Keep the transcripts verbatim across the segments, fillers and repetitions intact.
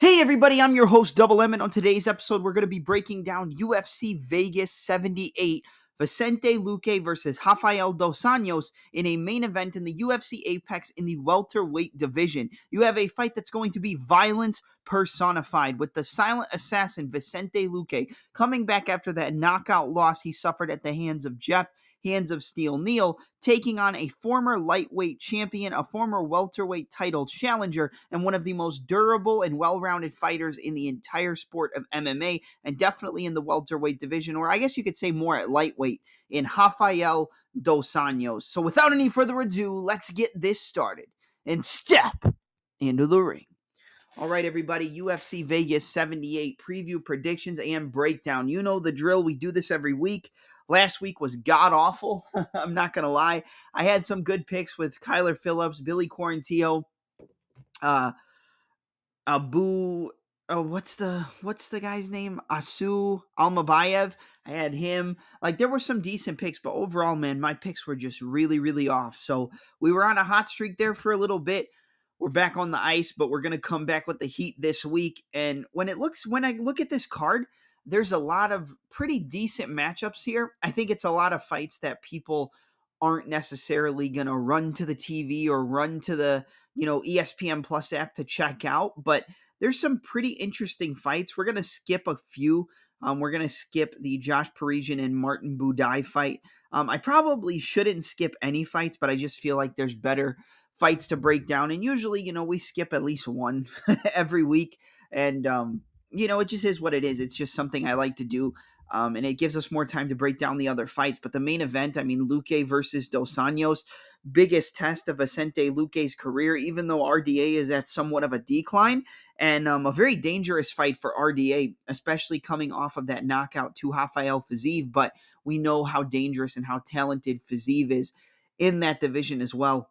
Hey everybody, I'm your host Double M, and on today's episode we're going to be breaking down U F C Vegas seventy-eight, Vicente Luque versus Rafael Dos Anjos in a main event in the U F C Apex in the welterweight division. You have a fight that's going to be violence personified, with the silent assassin Vicente Luque coming back after that knockout loss he suffered at the hands of Jeff Hands of Steel Neal, taking on a former lightweight champion, a former welterweight title challenger, and one of the most durable and well-rounded fighters in the entire sport of M M A, and definitely in the welterweight division, or I guess you could say more at lightweight, in Rafael Dos Anjos. So without any further ado, let's get this started and step into the ring. All right, everybody, U F C Vegas seventy-eight preview, predictions, and breakdown. You know the drill. We do this every week. Last week was god-awful, I'm not going to lie. I had some good picks with Kyler Phillips, Billy Quarantillo, uh, Abu, oh, what's the what's the guy's name? Asu Almabayev. I had him. Like, there were some decent picks, but overall, man, my picks were just really, really off. So we were on a hot streak there for a little bit. We're back on the ice, but we're going to come back with the heat this week. And when it looks, when I look at this card, there's a lot of pretty decent matchups here. I think it's a lot of fights that people aren't necessarily going to run to the T V or run to the, you know, E S P N Plus app to check out, but there's some pretty interesting fights. We're going to skip a few. Um, we're going to skip the Josh Parisian and Martin Budai fight. Um, I probably shouldn't skip any fights, but I just feel like there's better fights to break down. And usually, you know, we skip at least one every week. And, um, you know, it just is what it is. It's just something I like to do, um, and it gives us more time to break down the other fights. But the main event, I mean, Luque versus Dos Anjos, biggest test of Vicente Luque's career, even though R D A is at somewhat of a decline, and um, a very dangerous fight for R D A, especially coming off of that knockout to Rafael Fiziev. But we know how dangerous and how talented Fiziev is in that division as well.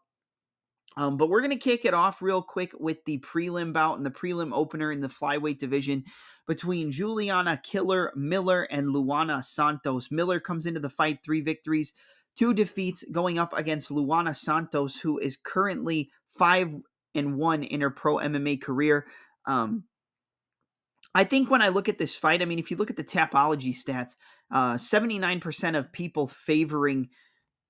Um, but we're going to kick it off real quick with the prelim bout and the prelim opener in the flyweight division between Juliana Killer Miller and Luana Santos. Miller comes into the fight, three victories, two defeats, going up against Luana Santos, who is currently five and one in her pro M M A career. Um, I think when I look at this fight, I mean, if you look at the Tapology stats, uh, seventy-nine percent of people favoring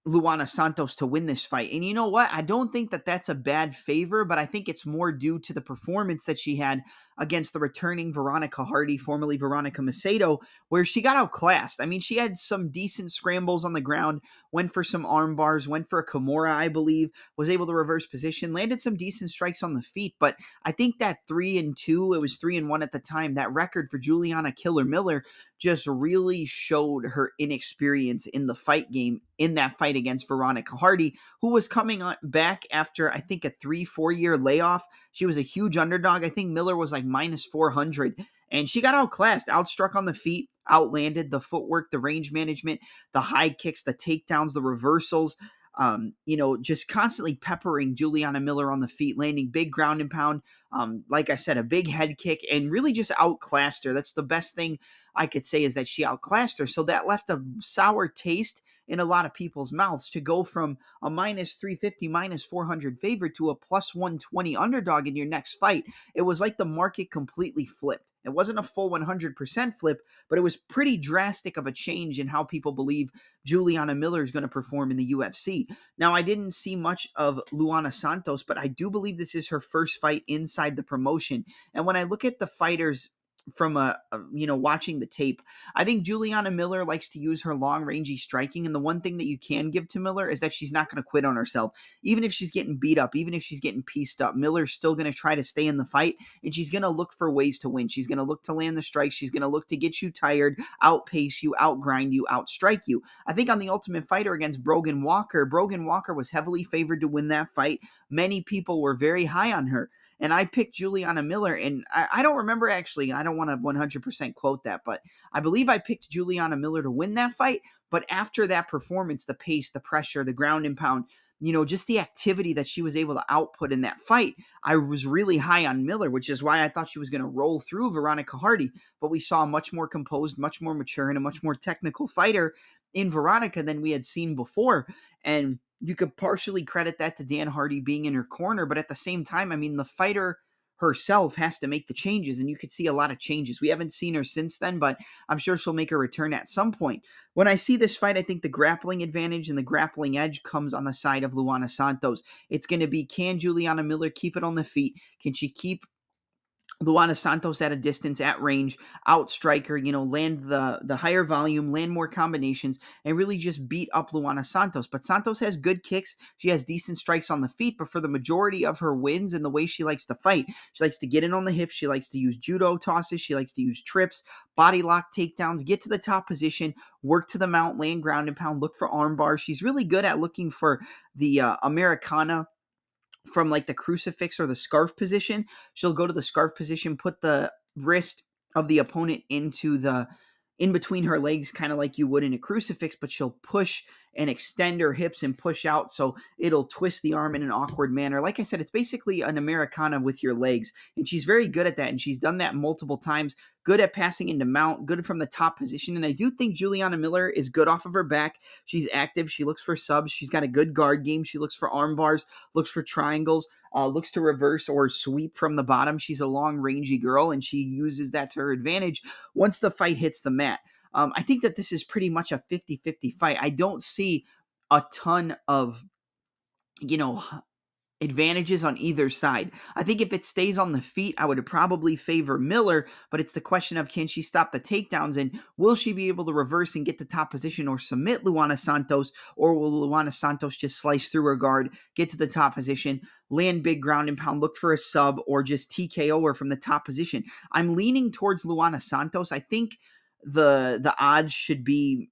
Luana Santos to win this fight. And you know what? I don't think that that's a bad favor, but I think it's more due to the performance that she had against the returning Veronica Hardy, formerly Veronica Macedo, where she got outclassed. I mean, she had some decent scrambles on the ground, went for some arm bars, went for a Kimura, I believe, was able to reverse position, landed some decent strikes on the feet. But I think that three and two, it was three and one at the time, that record for Juliana Killer Miller just really showed her inexperience in the fight game in that fight against Veronica Hardy, who was coming back after, I think, a three, four year layoff. She was a huge underdog. I think Miller was like minus four hundred, and she got outclassed, outstruck on the feet, outlanded. The footwork, the range management, the high kicks, the takedowns, the reversals, um, you know, just constantly peppering Juliana Miller on the feet, landing big ground and pound. Um, like I said, a big head kick, and really just outclassed her. That's the best thing I could say, is that she outclassed her. So that left a sour taste in a lot of people's mouths, to go from a minus three fifty, minus four hundred favorite to a plus one twenty underdog in your next fight. It was like the market completely flipped. It wasn't a full one hundred percent flip, but it was pretty drastic of a change in how people believe Juliana Miller is going to perform in the U F C. Now, I didn't see much of Luana Santos, but I do believe this is her first fight inside the promotion. And when I look at the fighters from a, a, you know, watching the tape, I think Juliana Miller likes to use her long rangey striking. And the one thing that you can give to Miller is that she's not going to quit on herself. Even if she's getting beat up, even if she's getting pieced up, Miller's still going to try to stay in the fight, and she's going to look for ways to win. She's going to look to land the strikes. She's going to look to get you tired, outpace you, outgrind you, outstrike you. I think on The Ultimate Fighter against Brogan Walker, Brogan Walker was heavily favored to win that fight. Many people were very high on her, and I picked Juliana Miller, and I, I don't remember actually, I don't want to one hundred percent quote that, but I believe I picked Juliana Miller to win that fight. But after that performance, the pace, the pressure, the ground and pound, you know, just the activity that she was able to output in that fight, I was really high on Miller, which is why I thought she was going to roll through Veronica Hardy. But we saw a much more composed, much more mature, and a much more technical fighter in Veronica than we had seen before. And you could partially credit that to Dan Hardy being in her corner, but at the same time, I mean, the fighter herself has to make the changes, and you could see a lot of changes. We haven't seen her since then, but I'm sure she'll make a return at some point. When I see this fight, I think the grappling advantage and the grappling edge comes on the side of Luana Santos. It's going to be, can Juliana Miller keep it on the feet? Can she keep Luana Santos at a distance, at range, outstrike her, you know, land the, the higher volume, land more combinations, and really just beat up Luana Santos? But Santos has good kicks. She has decent strikes on the feet, but for the majority of her wins and the way she likes to fight, she likes to get in on the hips. She likes to use judo tosses. She likes to use trips, body lock takedowns, get to the top position, work to the mount, land ground and pound, look for arm bars. She's really good at looking for the uh, Americana from like the crucifix or the scarf position. She'll go to the scarf position, put the wrist of the opponent into the in between her legs, kind of like you would in a crucifix, but she'll push and extend her hips and push out, so it'll twist the arm in an awkward manner. Like I said, it's basically an Americana with your legs, and she's very good at that, and she's done that multiple times. Good at passing into mount, good from the top position, and I do think Juliana Miller is good off of her back. She's active. She looks for subs. She's got a good guard game. She looks for arm bars, looks for triangles, uh, looks to reverse or sweep from the bottom. She's a long-rangey girl, and she uses that to her advantage once the fight hits the mat. Um, I think that this is pretty much a fifty fifty fight. I don't see a ton of, you know, advantages on either side. I think if it stays on the feet, I would probably favor Miller, but it's the question of, can she stop the takedowns, and will she be able to reverse and get to top position or submit Luana Santos, or will Luana Santos just slice through her guard, get to the top position, land big ground and pound, look for a sub, or just T K O her from the top position? I'm leaning towards Luana Santos. I think the the odds should be,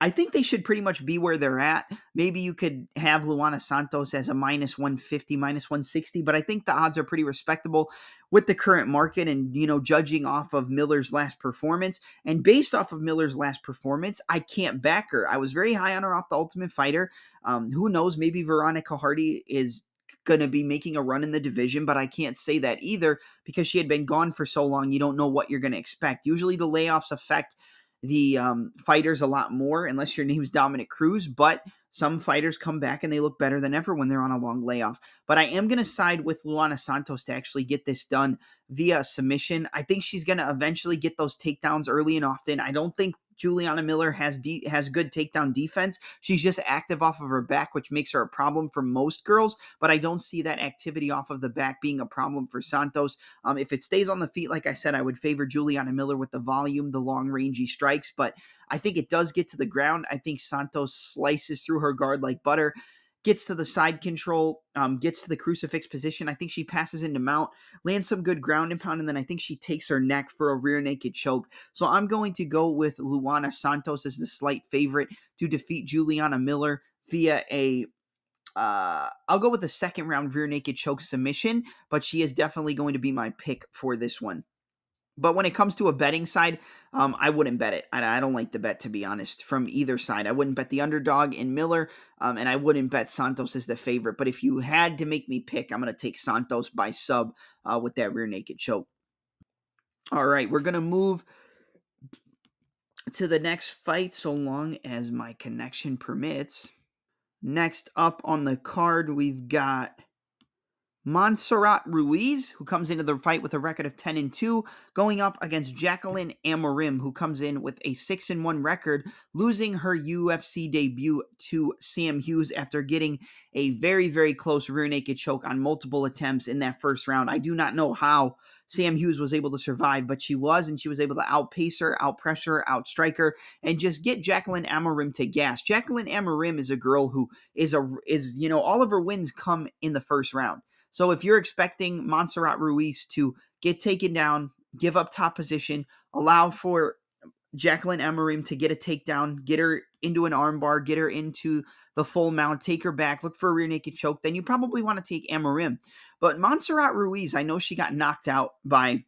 I think they should pretty much be where they're at. Maybe you could have Luana Santos as a minus one fifty, minus one sixty, but I think the odds are pretty respectable with the current market and, you know, judging off of Miller's last performance. And based off of Miller's last performance, I can't back her. I was very high on her off The Ultimate Fighter. Um, who knows? Maybe Veronica Hardy is going to be making a run in the division, but I can't say that either because she had been gone for so long. You don't know what you're going to expect. Usually the layoffs affect the um, fighters a lot more, unless your name's Dominic Cruz, but some fighters come back and they look better than ever when they're on a long layoff. But I am going to side with Luana Santos to actually get this done via submission. I think she's going to eventually get those takedowns early and often. I don't think Juliana Miller has de- has good takedown defense. She's just active off of her back, which makes her a problem for most girls, but I don't see that activity off of the back being a problem for Santos. Um, if it stays on the feet, like I said, I would favor Juliana Miller with the volume, the long-rangey strikes, but I think it does get to the ground. I think Santos slices through her guard like butter, gets to the side control, um, gets to the crucifix position. I think she passes into mount, lands some good ground and pound, and then I think she takes her neck for a rear naked choke. So I'm going to go with Luana Santos as the slight favorite to defeat Juliana Miller via a, uh, I'll go with a second round rear naked choke submission, but she is definitely going to be my pick for this one. But when it comes to a betting side, um, I wouldn't bet it. I, I don't like the bet, to be honest, from either side. I wouldn't bet the underdog in Miller, um, and I wouldn't bet Santos as the favorite. But if you had to make me pick, I'm going to take Santos by sub uh, with that rear naked choke. All right, we're going to move to the next fight, so long as my connection permits. Next up on the card, we've got Montserrat Ruiz, who comes into the fight with a record of ten and two, going up against Jacqueline Amorim, who comes in with a six and one record, losing her U F C debut to Sam Hughes after getting a very, very close rear naked choke on multiple attempts in that first round. I do not know how Sam Hughes was able to survive, but she was, and she was able to outpace her, outpressure her, outstrike her, and just get Jacqueline Amorim to gas. Jacqueline Amorim is a girl who is, a is you know, all of her wins come in the first round. So if you're expecting Montserrat Ruiz to get taken down, give up top position, allow for Jacqueline Amorim to get a takedown, get her into an armbar, get her into the full mount, take her back, look for a rear naked choke, then you probably want to take Amorim. But Montserrat Ruiz, I know she got knocked out by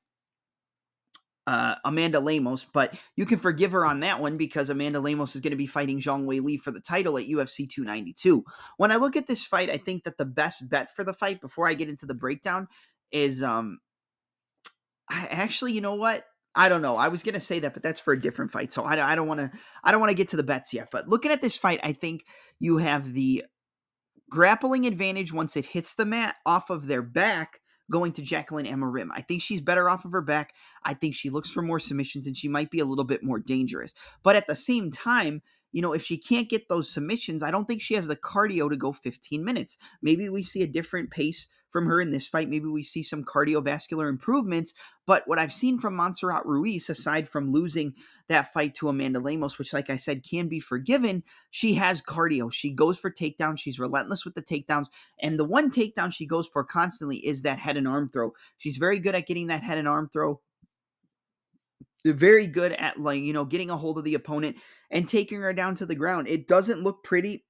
Uh, Amanda Lemos, but you can forgive her on that one because Amanda Lemos is going to be fighting Zhang Weili for the title at U F C two ninety-two. When I look at this fight, I think that the best bet for the fight, before I get into the breakdown, is um, I actually, you know what? I don't know. I was going to say that, but that's for a different fight. So I, I don't want to, I don't want to get to the bets yet, but looking at this fight, I think you have the grappling advantage once it hits the mat off of their back, going to Jacqueline Amorim. I think she's better off of her back. I think she looks for more submissions, and she might be a little bit more dangerous. But at the same time, you know, if she can't get those submissions, I don't think she has the cardio to go fifteen minutes. Maybe we see a different pace from her in this fight. Maybe we see some cardiovascular improvements. But what I've seen from Montserrat Ruiz, aside from losing that fight to Amanda Lemos, which, like I said, can be forgiven, she has cardio. She goes for takedowns. She's relentless with the takedowns. And the one takedown she goes for constantly is that head and arm throw. She's very good at getting that head and arm throw. They're very good at, like, you know, getting a hold of the opponent and taking her down to the ground. It doesn't look pretty.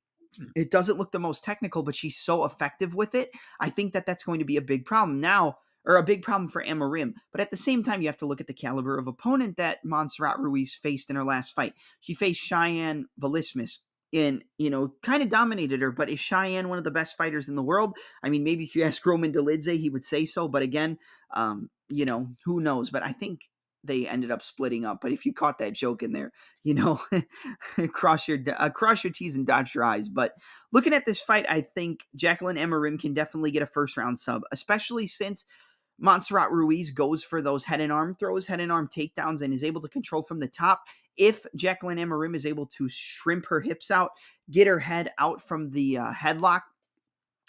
It doesn't look the most technical, but she's so effective with it. I think that that's going to be a big problem now, or a big problem for Amorim. But at the same time, you have to look at the caliber of opponent that Montserrat Ruiz faced in her last fight. She faced Cheyenne Velasquez and, you know, kind of dominated her. But is Cheyenne one of the best fighters in the world? I mean, maybe if you ask Roman Dolidze, he would say so. But again, um, you know, who knows? But I think they ended up splitting up. But if you caught that joke in there, you know, cross your uh, cross your T's and dot your I's. But looking at this fight, I think Jacqueline Amorim can definitely get a first-round sub, especially since Montserrat Ruiz goes for those head and arm throws, head and arm takedowns, and is able to control from the top. If Jacqueline Amorim is able to shrimp her hips out, get her head out from the uh, headlock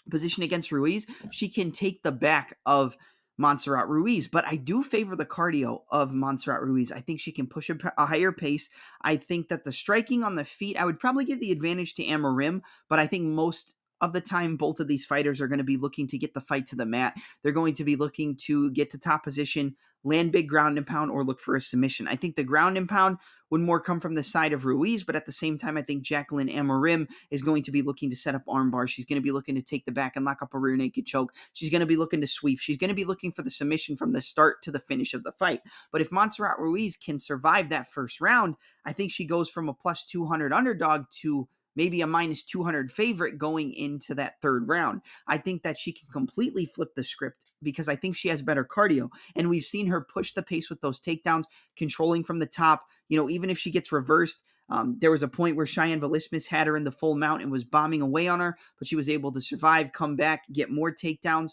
position against Ruiz, she can take the back of Montserrat Ruiz. But I do favor the cardio of Montserrat Ruiz. I think she can push a, a higher pace. I think that the striking on the feet, I would probably give the advantage to Amorim, but I think most of the time, both of these fighters are going to be looking to get the fight to the mat. They're going to be looking to get to top position, land big ground and pound, or look for a submission. I think the ground and pound would more come from the side of Ruiz, but at the same time, I think Jacqueline Amorim is going to be looking to set up armbar. She's going to be looking to take the back and lock up a rear naked choke. She's going to be looking to sweep. She's going to be looking for the submission from the start to the finish of the fight. But if Montserrat Ruiz can survive that first round, I think she goes from a plus two hundred underdog to maybe a minus two hundred favorite going into that third round. I think that she can completely flip the script because I think she has better cardio. And we've seen her push the pace with those takedowns, controlling from the top. You know, even if she gets reversed, um, there was a point where Cheyenne Velasquez had her in the full mount and was bombing away on her, but she was able to survive, come back, get more takedowns,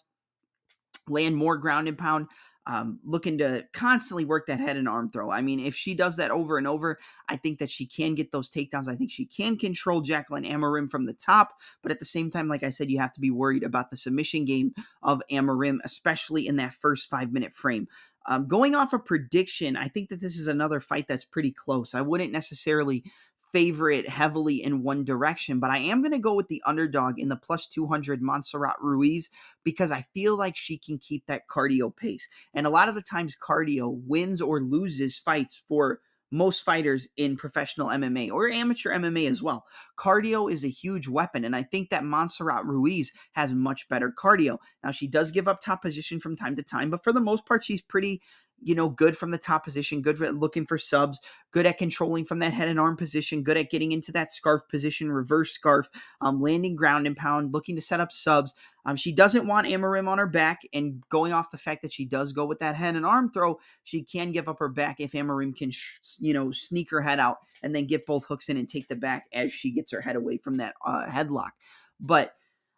land more ground and pound, Um, looking to constantly work that head and arm throw. I mean, if she does that over and over, I think that she can get those takedowns. I think she can control Jacqueline Amorim from the top, but at the same time, like I said, you have to be worried about the submission game of Amorim, especially in that first five-minute frame. Um, going off a prediction, I think that this is another fight that's pretty close. I wouldn't necessarily favor it heavily in one direction, but I am going to go with the underdog in the plus two hundred Montserrat Ruiz because I feel like she can keep that cardio pace. And a lot of the times cardio wins or loses fights for most fighters in professional M M A or amateur M M A as well. Cardio is a huge weapon, and I think that Montserrat Ruiz has much better cardio. Now, she does give up top position from time to time, but for the most part, she's pretty, you know, good from the top position, good at looking for subs, good at controlling from that head and arm position, good at getting into that scarf position, reverse scarf, um, landing ground and pound, looking to set up subs. Um, she doesn't want Amorim on her back, and going off the fact that she does go with that head and arm throw, she can give up her back if Amorim can, sh you know, sneak her head out and then get both hooks in and take the back as she gets her head away from that uh, headlock. But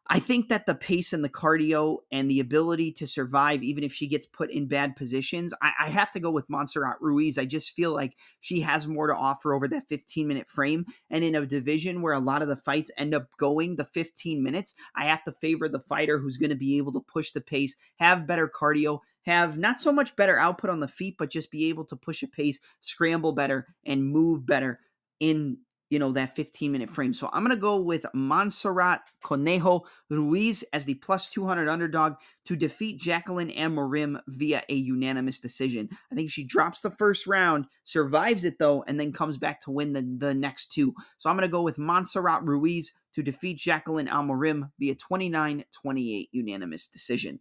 I think that the pace and the cardio and the ability to survive, even if she gets put in bad positions, I, I have to go with Montserrat Ruiz. I just feel like she has more to offer over that fifteen-minute frame. And in a division where a lot of the fights end up going the fifteen minutes, I have to favor the fighter who's going to be able to push the pace, have better cardio, have not so much better output on the feet, but just be able to push a pace, scramble better, and move better in, you know, that fifteen-minute frame. So I'm going to go with Montserrat Conejo Ruiz as the plus two hundred underdog to defeat Jacqueline Amorim via a unanimous decision. I think she drops the first round, survives it, though, and then comes back to win the, the next two. So I'm going to go with Montserrat Ruiz to defeat Jacqueline Amorim via twenty-nine twenty-eight unanimous decision.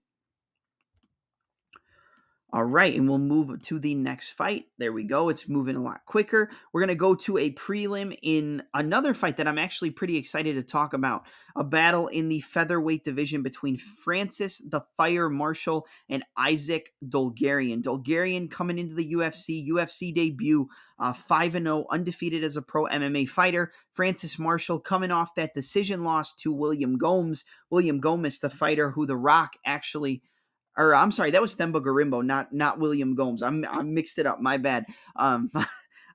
All right, and we'll move to the next fight. There we go. It's moving a lot quicker. We're going to go to a prelim in another fight that I'm actually pretty excited to talk about, a battle in the featherweight division between Francis the Fire Marshal and Isaac Dulgarian. Dulgarian coming into the U F C, U F C debut, uh, five and oh, undefeated as a pro M M A fighter. Francis Marshall coming off that decision loss to William Gomes. William Gomes, the fighter who The Rock actually or I'm sorry, that was Themba Garimbo, not not William Gomes. I'm I mixed it up. My bad. Um,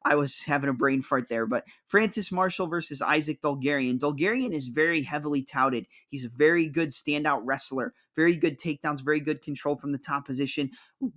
I was having a brain fart there. But Francis Marshall versus Isaac Dulgarian. Dulgarian is very heavily touted. He's a very good standout wrestler. Very good takedowns. Very good control from the top position.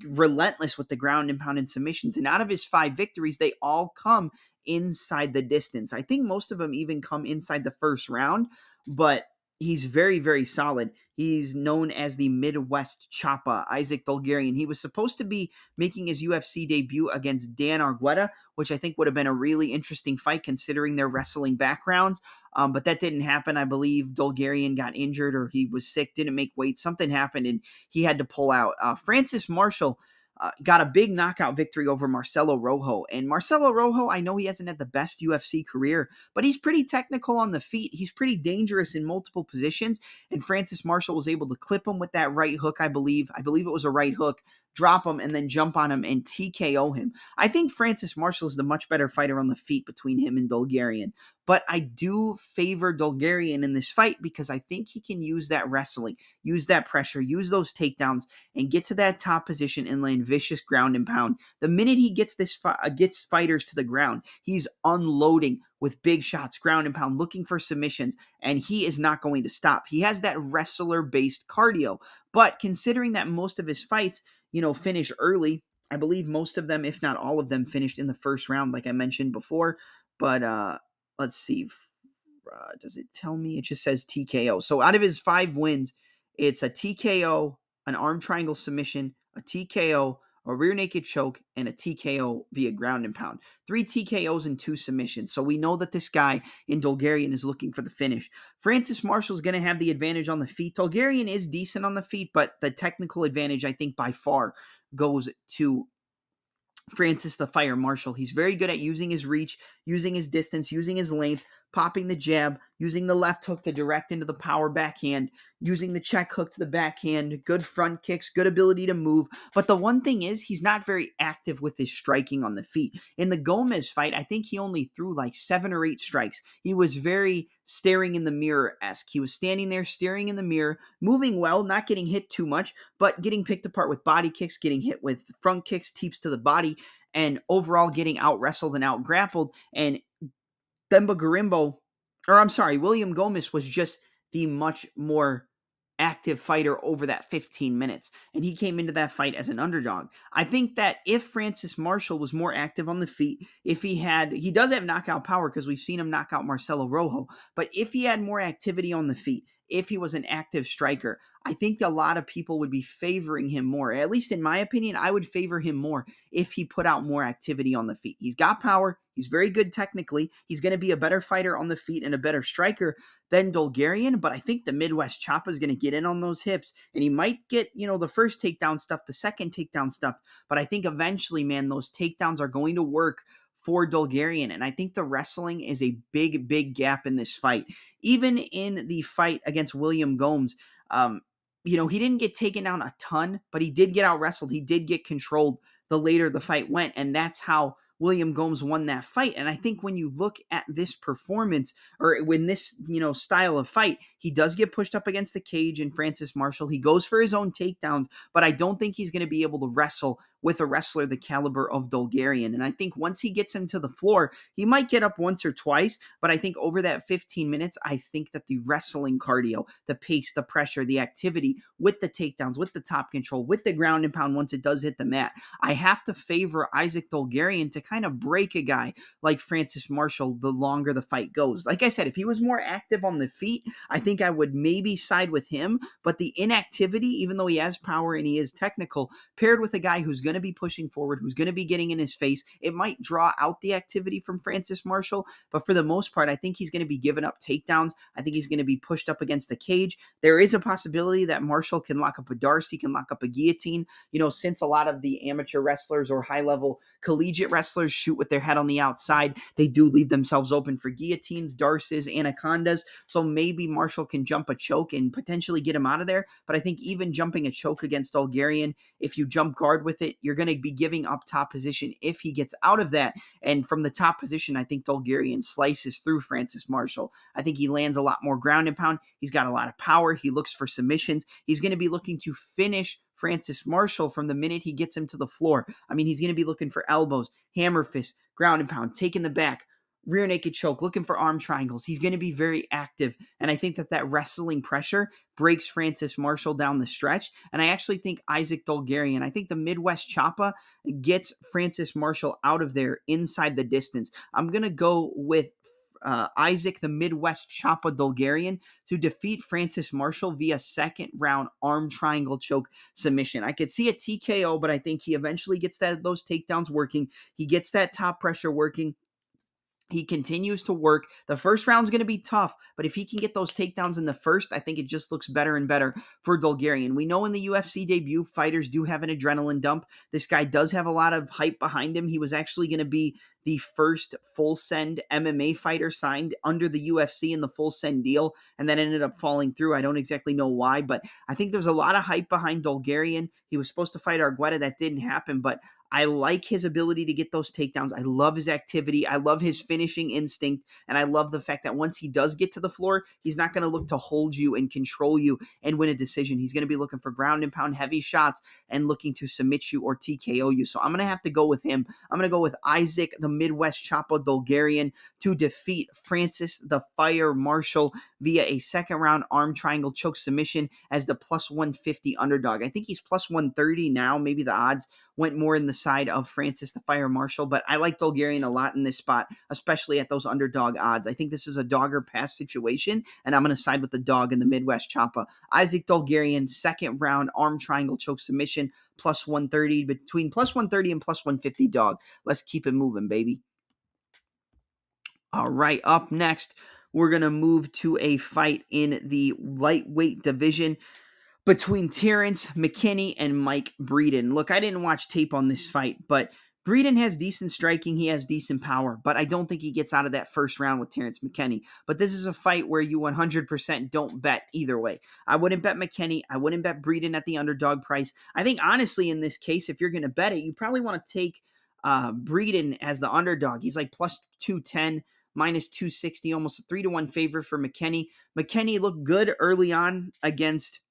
Relentless with the ground and pound and submissions. And out of his five victories, they all come inside the distance. I think most of them even come inside the first round. But he's very, very solid. He's known as the Midwest Choppa, Isaac Dulgarian. He was supposed to be making his U F C debut against Dan Argueta, which I think would have been a really interesting fight considering their wrestling backgrounds. Um, but that didn't happen. I believe Dulgarian got injured or he was sick, didn't make weight. Something happened and he had to pull out. Uh, Francis Marshall Uh, got a big knockout victory over Marcelo Rojo. And Marcelo Rojo, I know he hasn't had the best U F C career, but he's pretty technical on the feet. He's pretty dangerous in multiple positions. And Francis Marshall was able to clip him with that right hook, I believe. I believe it was a right hook. Drop him and then jump on him and T K O him. I think Francis Marshall is the much better fighter on the feet between him and Dulgarian. But I do favor Dulgarian in this fight because I think he can use that wrestling, use that pressure, use those takedowns, and get to that top position and land vicious ground and pound. The minute he gets this fi- gets fighters to the ground, he's unloading with big shots, ground and pound, looking for submissions, and he is not going to stop. He has that wrestler-based cardio. But considering that most of his fights, you know, finish early, I believe most of them, if not all of them, finished in the first round, like I mentioned before. But, uh... let's see, uh, does it tell me? It just says T K O. So out of his five wins, it's a T K O, an arm triangle submission, a T K O, a rear naked choke, and a T K O via ground and pound. Three T K Os and two submissions. So we know that this guy in Dulgarian is looking for the finish. Francis Marshall's going to have the advantage on the feet. Dulgarian is decent on the feet, but the technical advantage, I think, by far goes to Francis the Fire Marshal. He's very good at using his reach, using his distance, using his length, popping the jab, using the left hook to direct into the power backhand, using the check hook to the backhand, good front kicks, good ability to move. But the one thing is he's not very active with his striking on the feet. In the Gomez fight, I think he only threw like seven or eight strikes. He was very staring in the mirror-esque. He was standing there staring in the mirror, moving well, not getting hit too much, but getting picked apart with body kicks, getting hit with front kicks, teeps to the body, and overall getting out-wrestled and out-grappled. And Themba Garimbo, or I'm sorry, William Gomes was just the much more active fighter over that fifteen minutes. And he came into that fight as an underdog. I think that if Francis Marshall was more active on the feet, if he had, he does have knockout power because we've seen him knock out Marcelo Rojo, but if he had more activity on the feet, if he was an active striker, I think a lot of people would be favoring him more. At least in my opinion, I would favor him more if he put out more activity on the feet. He's got power. He's very good technically. He's going to be a better fighter on the feet and a better striker than Dulgarian, but I think the Midwest Choppa is going to get in on those hips, and he might get, you know, the first takedown stuff, the second takedown stuff, but I think eventually, man, those takedowns are going to work for Dulgarian, and I think the wrestling is a big, big gap in this fight. Even in the fight against William Gomes, um, you know, he didn't get taken down a ton, but he did get out-wrestled. He did get controlled the later the fight went, and that's how William Gomes won that fight. And I think when you look at this performance, or when this, you know, style of fight, he does get pushed up against the cage in Francis Marshall. He goes for his own takedowns, but I don't think he's going to be able to wrestle with a wrestler the caliber of Dulgarian. And I think once he gets him to the floor, he might get up once or twice, but I think over that fifteen minutes, I think that the wrestling cardio, the pace, the pressure, the activity with the takedowns, with the top control, with the ground and pound once it does hit the mat, I have to favor Isaac Dulgarian to kind of break a guy like Francis Marshall the longer the fight goes. Like I said, if he was more active on the feet, I think I would maybe side with him, but the inactivity, even though he has power and he is technical, paired with a guy who's going to be pushing forward, who's going to be getting in his face, it might draw out the activity from Francis Marshall, but for the most part, I think he's going to be giving up takedowns. I think he's going to be pushed up against the cage. There is a possibility that Marshall can lock up a Darcy, can lock up a guillotine, you know, since a lot of the amateur wrestlers or high-level collegiate wrestlers shoot with their head on the outside, they do leave themselves open for guillotines, darces, anacondas, so maybe Marshall can jump a choke and potentially get him out of there, but I think even jumping a choke against Dulgarian, if you jump guard with it, you're going to be giving up top position if he gets out of that. And from the top position, I think Dulgarian slices through Francis Marshall. I think he lands a lot more ground and pound. He's got a lot of power. He looks for submissions. He's going to be looking to finish Francis Marshall from the minute he gets him to the floor. I mean, he's going to be looking for elbows, hammer fist, ground and pound, taking the back, rear naked choke, looking for arm triangles. He's going to be very active. And I think that that wrestling pressure breaks Francis Marshall down the stretch. And I actually think Isaac Dulgarian, I think the Midwest Choppa gets Francis Marshall out of there inside the distance. I'm going to go with Uh, Isaac, the Midwest Choppa Dulgarian, to defeat Francis Marshall via second round arm triangle choke submission. I could see a T K O, but I think he eventually gets that those takedowns working. He gets that top pressure working. He continues to work. The first round's going to be tough, but if he can get those takedowns in the first, I think it just looks better and better for Dulgarian. We know in the U F C debut, fighters do have an adrenaline dump. This guy does have a lot of hype behind him. He was actually going to be the first Full Send M M A fighter signed under the U F C in the Full Send deal, and that ended up falling through. I don't exactly know why, but I think there's a lot of hype behind Dulgarian. He was supposed to fight Argueta. That didn't happen, but I like his ability to get those takedowns. I love his activity. I love his finishing instinct. And I love the fact that once he does get to the floor, he's not going to look to hold you and control you and win a decision. He's going to be looking for ground and pound heavy shots and looking to submit you or T K O you. So I'm going to have to go with him. I'm going to go with Isaac, the Midwest Choppa Dulgarian, to defeat Francis the Fire Marshal via a second round arm triangle choke submission as the plus one fifty underdog. I think he's plus one thirty now. Maybe the odds went more in the side of Francis the Fire Marshal, but I like Dulgarian a lot in this spot, especially at those underdog odds. I think this is a dog or pass situation, and I'm going to side with the dog in the Midwest Choppa. Isaac Dulgarian, second round arm triangle choke submission, plus one thirty, between plus one thirty and plus one fifty dog. Let's keep it moving, baby. All right, up next, we're going to move to a fight in the lightweight division between Terrence McKinney and Mike Breeden. Look, I didn't watch tape on this fight, but Breeden has decent striking. He has decent power, but I don't think he gets out of that first round with Terrence McKinney. But this is a fight where you one hundred percent don't bet either way. I wouldn't bet McKinney. I wouldn't bet Breeden at the underdog price. I think, honestly, in this case, if you're going to bet it, you probably want to take uh, Breeden as the underdog. He's like plus two ten. minus two sixty, almost a three to one favor for McKinney. McKinney looked good early on against,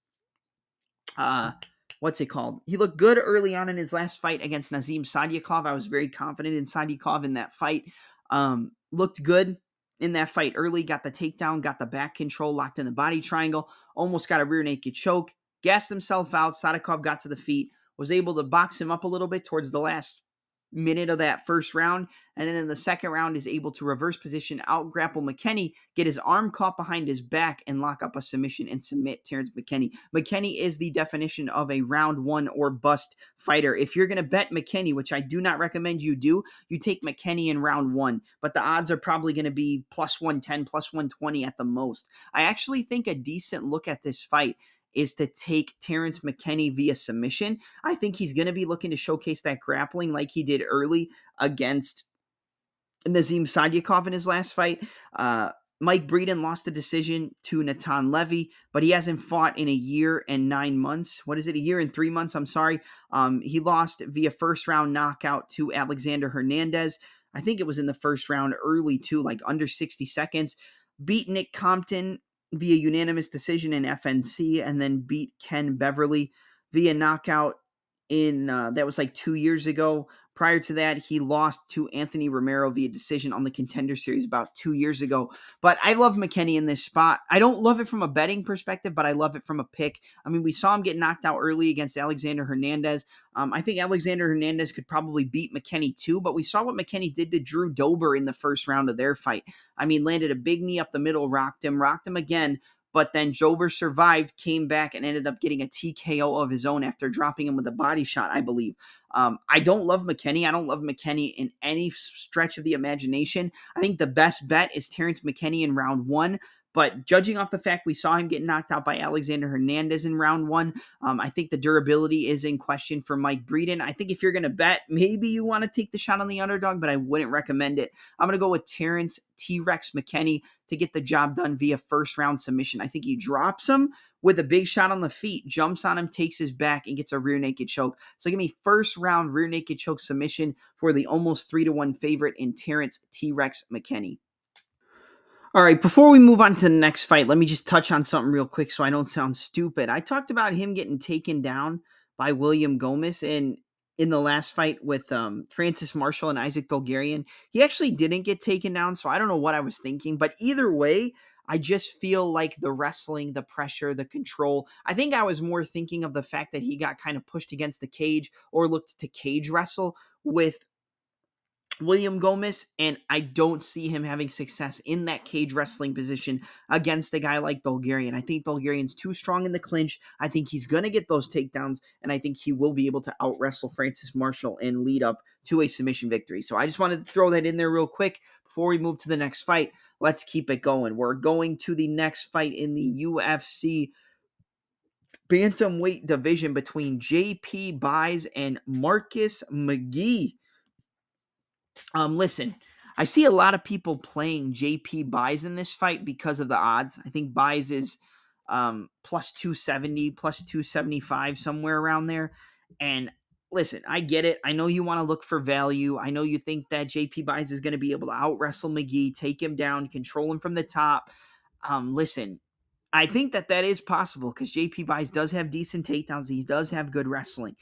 uh, what's it called? He looked good early on in his last fight against Nazim Sadykhov. I was very confident in Sadykhov in that fight. Um, looked good in that fight early, got the takedown, got the back control, locked in the body triangle, almost got a rear naked choke, gassed himself out. Sadykhov got to the feet, was able to box him up a little bit towards the last minute of that first round, and then in the second round is able to reverse position, out grapple McKinney, get his arm caught behind his back, and lock up a submission and submit Terrence McKinney. McKinney is the definition of a round one or bust fighter. If you're going to bet McKinney, which I do not recommend you do, you take McKinney in round one, but the odds are probably going to be plus one ten, plus one twenty at the most. I actually think a decent look at this fight is to take Terrence McKinney via submission. I think he's going to be looking to showcase that grappling like he did early against Nazim Sadykhov in his last fight. Uh, Mike Breeden lost the decision to Natan Levy, but he hasn't fought in a year and nine months. What is it? A year and three months, I'm sorry. Um, he lost via first-round knockout to Alexander Hernandez. I think it was in the first round early, too, like under sixty seconds. Beat Nick Compton via unanimous decision in F N C, and then beat Ken Beverly via knockout in, uh, that was like two years ago. Prior to that, he lost to Anthony Romero via decision on the Contender Series about two years ago. But I love McKinney in this spot. I don't love it from a betting perspective, but I love it from a pick. I mean, we saw him get knocked out early against Alexander Hernandez. Um, I think Alexander Hernandez could probably beat McKinney too, but we saw what McKinney did to Drew Dober in the first round of their fight. I mean, landed a big knee up the middle, rocked him, rocked him again. But then Dober survived, came back, and ended up getting a T K O of his own after dropping him with a body shot, I believe. Um, I don't love McKinney. I don't love McKinney in any stretch of the imagination. I think the best bet is Terrence McKinney in round one. But judging off the fact we saw him get knocked out by Alexander Hernandez in round one, um, I think the durability is in question for Mike Breeden. I think if you're going to bet, maybe you want to take the shot on the underdog, but I wouldn't recommend it. I'm going to go with Terrence T-Rex McKinney to get the job done via first-round submission. I think he drops him with a big shot on the feet, jumps on him, takes his back, and gets a rear naked choke. So give me first-round rear naked choke submission for the almost three to one favorite in Terrence T-Rex McKinney. All right, before we move on to the next fight, let me just touch on something real quick so I don't sound stupid. I talked about him getting taken down by William Gomes. And in the last fight with um, Francis Marshall and Isaac Dulgarian, he actually didn't get taken down. So I don't know what I was thinking, but either way, I just feel like the wrestling, the pressure, the control. I think I was more thinking of the fact that he got kind of pushed against the cage or looked to cage wrestle with William Gomes, and I don't see him having success in that cage wrestling position against a guy like Dulgarian. I think Dulgarian's too strong in the clinch. I think he's going to get those takedowns, and I think he will be able to out-wrestle Francis Marshall and lead up to a submission victory. So I just wanted to throw that in there real quick before we move to the next fight. Let's keep it going. We're going to the next fight in the U F C bantamweight division between J P. Buys and Marcus McGee. Um, listen, I see a lot of people playing J P. Buys in this fight because of the odds. I think Buys is um, plus two seventy, plus two seventy-five, somewhere around there. And listen, I get it. I know you want to look for value. I know you think that J P. Buys is going to be able to out-wrestle McGee, take him down, control him from the top. Um, listen, I think that that is possible because J P. Buys does have decent takedowns. He does have good wrestling.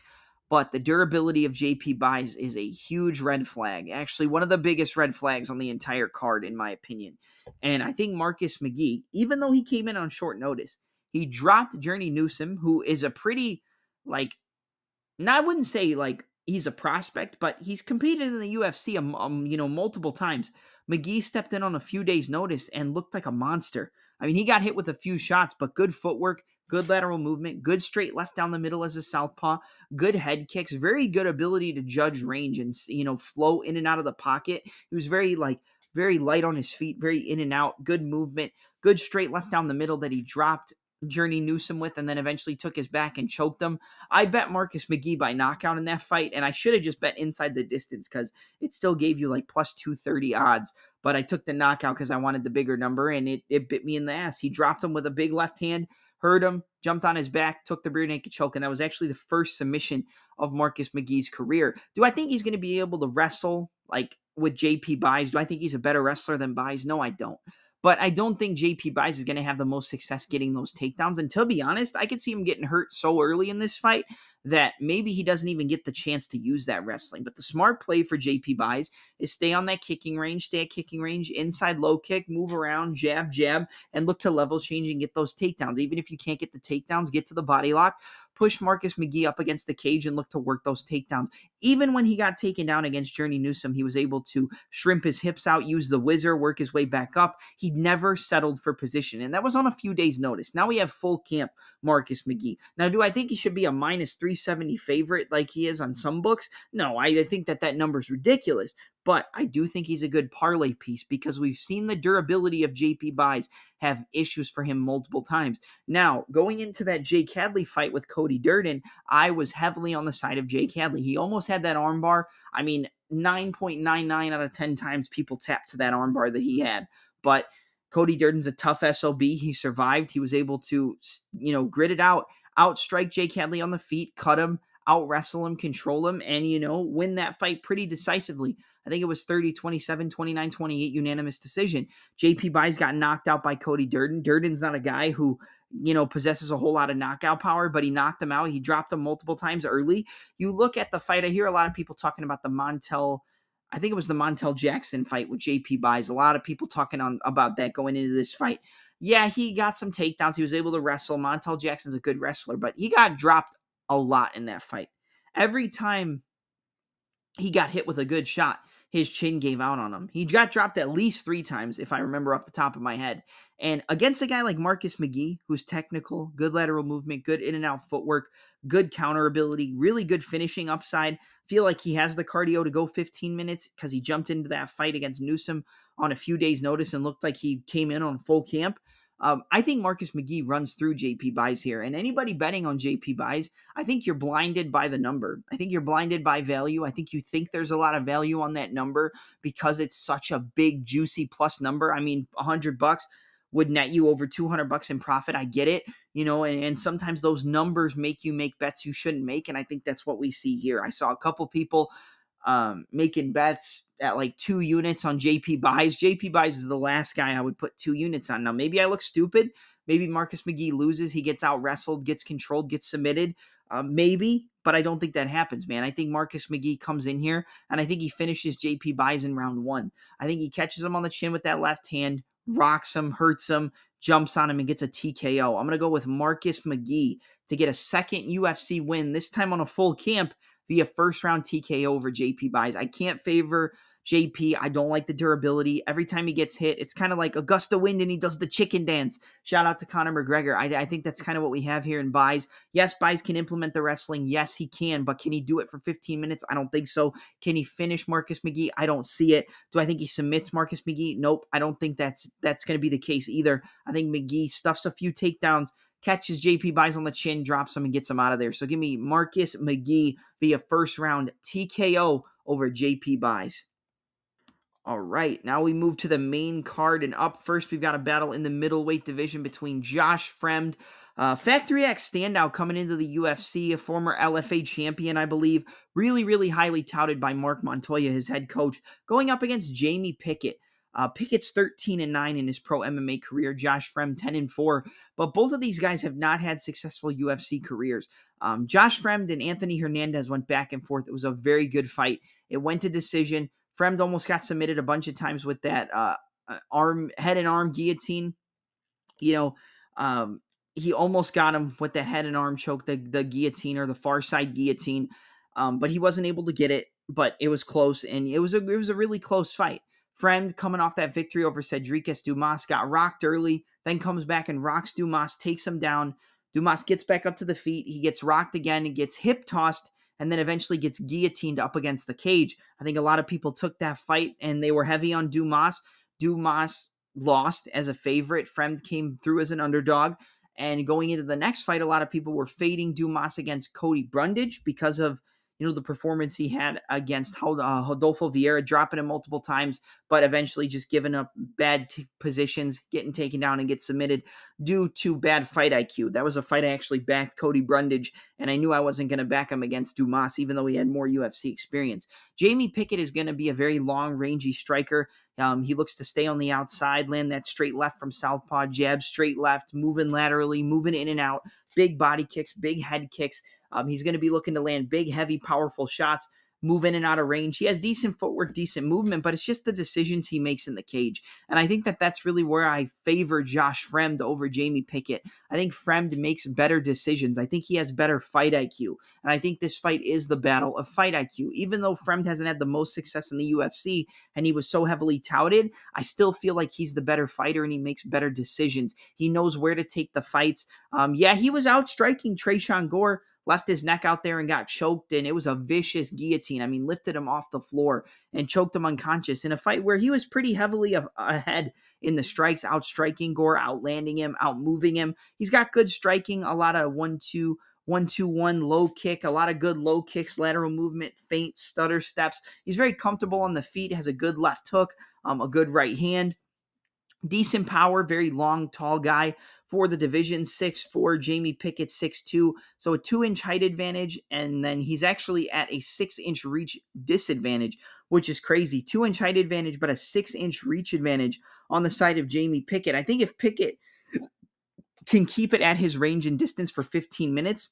But the durability of J P. Buys is a huge red flag. Actually, one of the biggest red flags on the entire card, in my opinion. And I think Marcus McGee, even though he came in on short notice, he dropped Journey Newsome, who is a pretty, like, now I wouldn't say, like, he's a prospect, but he's competed in the U F C, um, you know, multiple times. McGee stepped in on a few days' notice and looked like a monster. I mean, he got hit with a few shots, but good footwork, good lateral movement, good straight left down the middle as a southpaw, good head kicks, very good ability to judge range and, you know, flow in and out of the pocket. He was very, like, very light on his feet, very in and out, good movement, good straight left down the middle that he dropped Journey Newsome with and then eventually took his back and choked him. I bet Marcus McGee by knockout in that fight, and I should have just bet inside the distance because it still gave you like plus two thirty odds, but I took the knockout because I wanted the bigger number, and it, it bit me in the ass. He dropped him with a big left hand, hurt him, jumped on his back, took the rear naked choke, and that was actually the first submission of Marcus McGee's career. Do I think he's going to be able to wrestle like with J P. Buys? Do I think he's a better wrestler than Buys? No, I don't. But I don't think J P. Buys is going to have the most success getting those takedowns. And to be honest, I could see him getting hurt so early in this fight that maybe he doesn't even get the chance to use that wrestling. But the smart play for J P. Buys is stay on that kicking range, stay at kicking range, inside low kick, move around, jab, jab, and look to level change and get those takedowns. Even if you can't get the takedowns, get to the body lock, push Marcus McGee up against the cage and look to work those takedowns. Even when he got taken down against Journey Newsome, he was able to shrimp his hips out, use the whizzer, work his way back up. He never settled for position, and that was on a few days' notice. Now we have full camp Marcus McGee. Now, do I think he should be a minus three seventy favorite like he is on some books? No, I think that that number's ridiculous, but I do think he's a good parlay piece because we've seen the durability of J P. Buys have issues for him multiple times. Now, going into that Jake Hadley fight with Cody Durden, I was heavily on the side of Jake Hadley. He almost had that armbar. I mean, nine point nine nine out of ten times people tapped to that armbar that he had, but Cody Durden's a tough S O B. He survived. He was able to, you know, grit it out, outstrike Jake Hadley on the feet, cut him, out-wrestle him, control him, and, you know, win that fight pretty decisively. I think it was thirty twenty-seven, twenty-nine twenty-eight unanimous decision. J P. Buys got knocked out by Cody Durden. Durden's not a guy who, you know, possesses a whole lot of knockout power, but he knocked him out. He dropped him multiple times early. You look at the fight, I hear a lot of people talking about the Montel, I think it was the Montel Jackson fight with J P. Buys. A lot of people talking on about that going into this fight. Yeah, he got some takedowns. He was able to wrestle. Montel Jackson's a good wrestler, but he got dropped a lot in that fight. Every time he got hit with a good shot, his chin gave out on him. He got dropped at least three times, if I remember off the top of my head. And against a guy like Marcus McGee, who's technical, good lateral movement, good in-and-out footwork, good counter ability, really good finishing upside, feel like he has the cardio to go fifteen minutes because he jumped into that fight against Newsome on a few days' notice and looked like he came in on full camp. Um, I think Marcus McGee runs through J P. Buys here, and anybody betting on J P. Buys, I think you're blinded by the number. I think you're blinded by value. I think you think there's a lot of value on that number because it's such a big, juicy plus number. I mean, a hundred bucks would net you over two hundred bucks in profit. I get it, you know, and, and sometimes those numbers make you make bets you shouldn't make, and I think that's what we see here. I saw a couple people Um, making bets at like two units on J P. Buys. J P. Buys is the last guy I would put two units on. Now, maybe I look stupid. Maybe Marcus McGee loses. He gets out-wrestled, gets controlled, gets submitted. Uh, maybe, but I don't think that happens, man. I think Marcus McGee comes in here, and I think he finishes J P. Buys in round one. I think he catches him on the chin with that left hand, rocks him, hurts him, jumps on him, and gets a T K O. I'm going to go with Marcus McGee to get a second U F C win, this time on a full camp via first-round T K O over J P. Buys. I can't favor J P. I don't like the durability. Every time he gets hit, it's kind of like a gust of wind and he does the chicken dance. Shout out to Conor McGregor. I, I think that's kind of what we have here in Buys. Yes, Buys can implement the wrestling. Yes, he can, but can he do it for fifteen minutes? I don't think so. Can he finish Marcus McGee? I don't see it. Do I think he submits Marcus McGee? Nope. I don't think that's that's going to be the case either. I think McGee stuffs a few takedowns, catches J P. Buys on the chin, drops him, and gets him out of there. So give me Marcus McGee via first-round T K O over J P. Buys. All right, now we move to the main card, and up first, we've got a battle in the middleweight division between Josh Fremd, uh, Factory X standout coming into the U F C, a former L F A champion, I believe, really, really highly touted by Mark Montoya, his head coach, going up against Jamie Pickett. Uh, Pickett's thirteen and nine in his pro M M A career, Josh Fremd ten and four, but both of these guys have not had successful U F C careers. Um, Josh Fremd and Anthony Hernandez went back and forth. It was a very good fight. It went to decision. Fremd almost got submitted a bunch of times with that uh, arm, head and arm guillotine. You know, um, he almost got him with that head and arm choke, the, the guillotine or the far side guillotine, um, but he wasn't able to get it. But it was close, and it was a it was a really close fight. Fremd coming off that victory over Cedricus Dumas got rocked early, then comes back and rocks Dumas, takes him down. Dumas gets back up to the feet. He gets rocked again and gets hip tossed, and then eventually gets guillotined up against the cage. I think a lot of people took that fight, and they were heavy on Dumas. Dumas lost as a favorite. Fremd came through as an underdog. And going into the next fight, a lot of people were fading Dumas against Cody Brundage because of, you know, the performance he had against Rodolfo Vieira, dropping him multiple times, but eventually just giving up bad t- positions, getting taken down, and get submitted due to bad fight I Q. That was a fight I actually backed Cody Brundage, and I knew I wasn't going to back him against Dumas, even though he had more U F C experience. Jamie Pickett is going to be a very long-rangey striker. Um, he looks to stay on the outside, land that straight left from southpaw, jab straight left, moving laterally, moving in and out, big body kicks, big head kicks. Um, he's going to be looking to land big, heavy, powerful shots, move in and out of range. He has decent footwork, decent movement, but it's just the decisions he makes in the cage. And I think that that's really where I favor Josh Fremd over Jamie Pickett. I think Fremd makes better decisions. I think he has better fight I Q. And I think this fight is the battle of fight I Q. Even though Fremd hasn't had the most success in the U F C and he was so heavily touted, I still feel like he's the better fighter and he makes better decisions. He knows where to take the fights. Um, yeah, he was out striking Trayshawn Gore, left his neck out there and got choked, and it was a vicious guillotine. I mean, lifted him off the floor and choked him unconscious in a fight where he was pretty heavily ahead in the strikes, outstriking Gore, outlanding him, outmoving him. He's got good striking, a lot of one-two, one-two-one low kick, a lot of good low kicks, lateral movement, feint, stutter steps. He's very comfortable on the feet, has a good left hook, um, a good right hand, decent power, very long, tall guy. For the division, six four, Jamie Pickett six two, so a two-inch height advantage, and then he's actually at a six-inch reach disadvantage, which is crazy. Two-inch height advantage, but a six-inch reach advantage on the side of Jamie Pickett. I think if Pickett can keep it at his range and distance for fifteen minutes,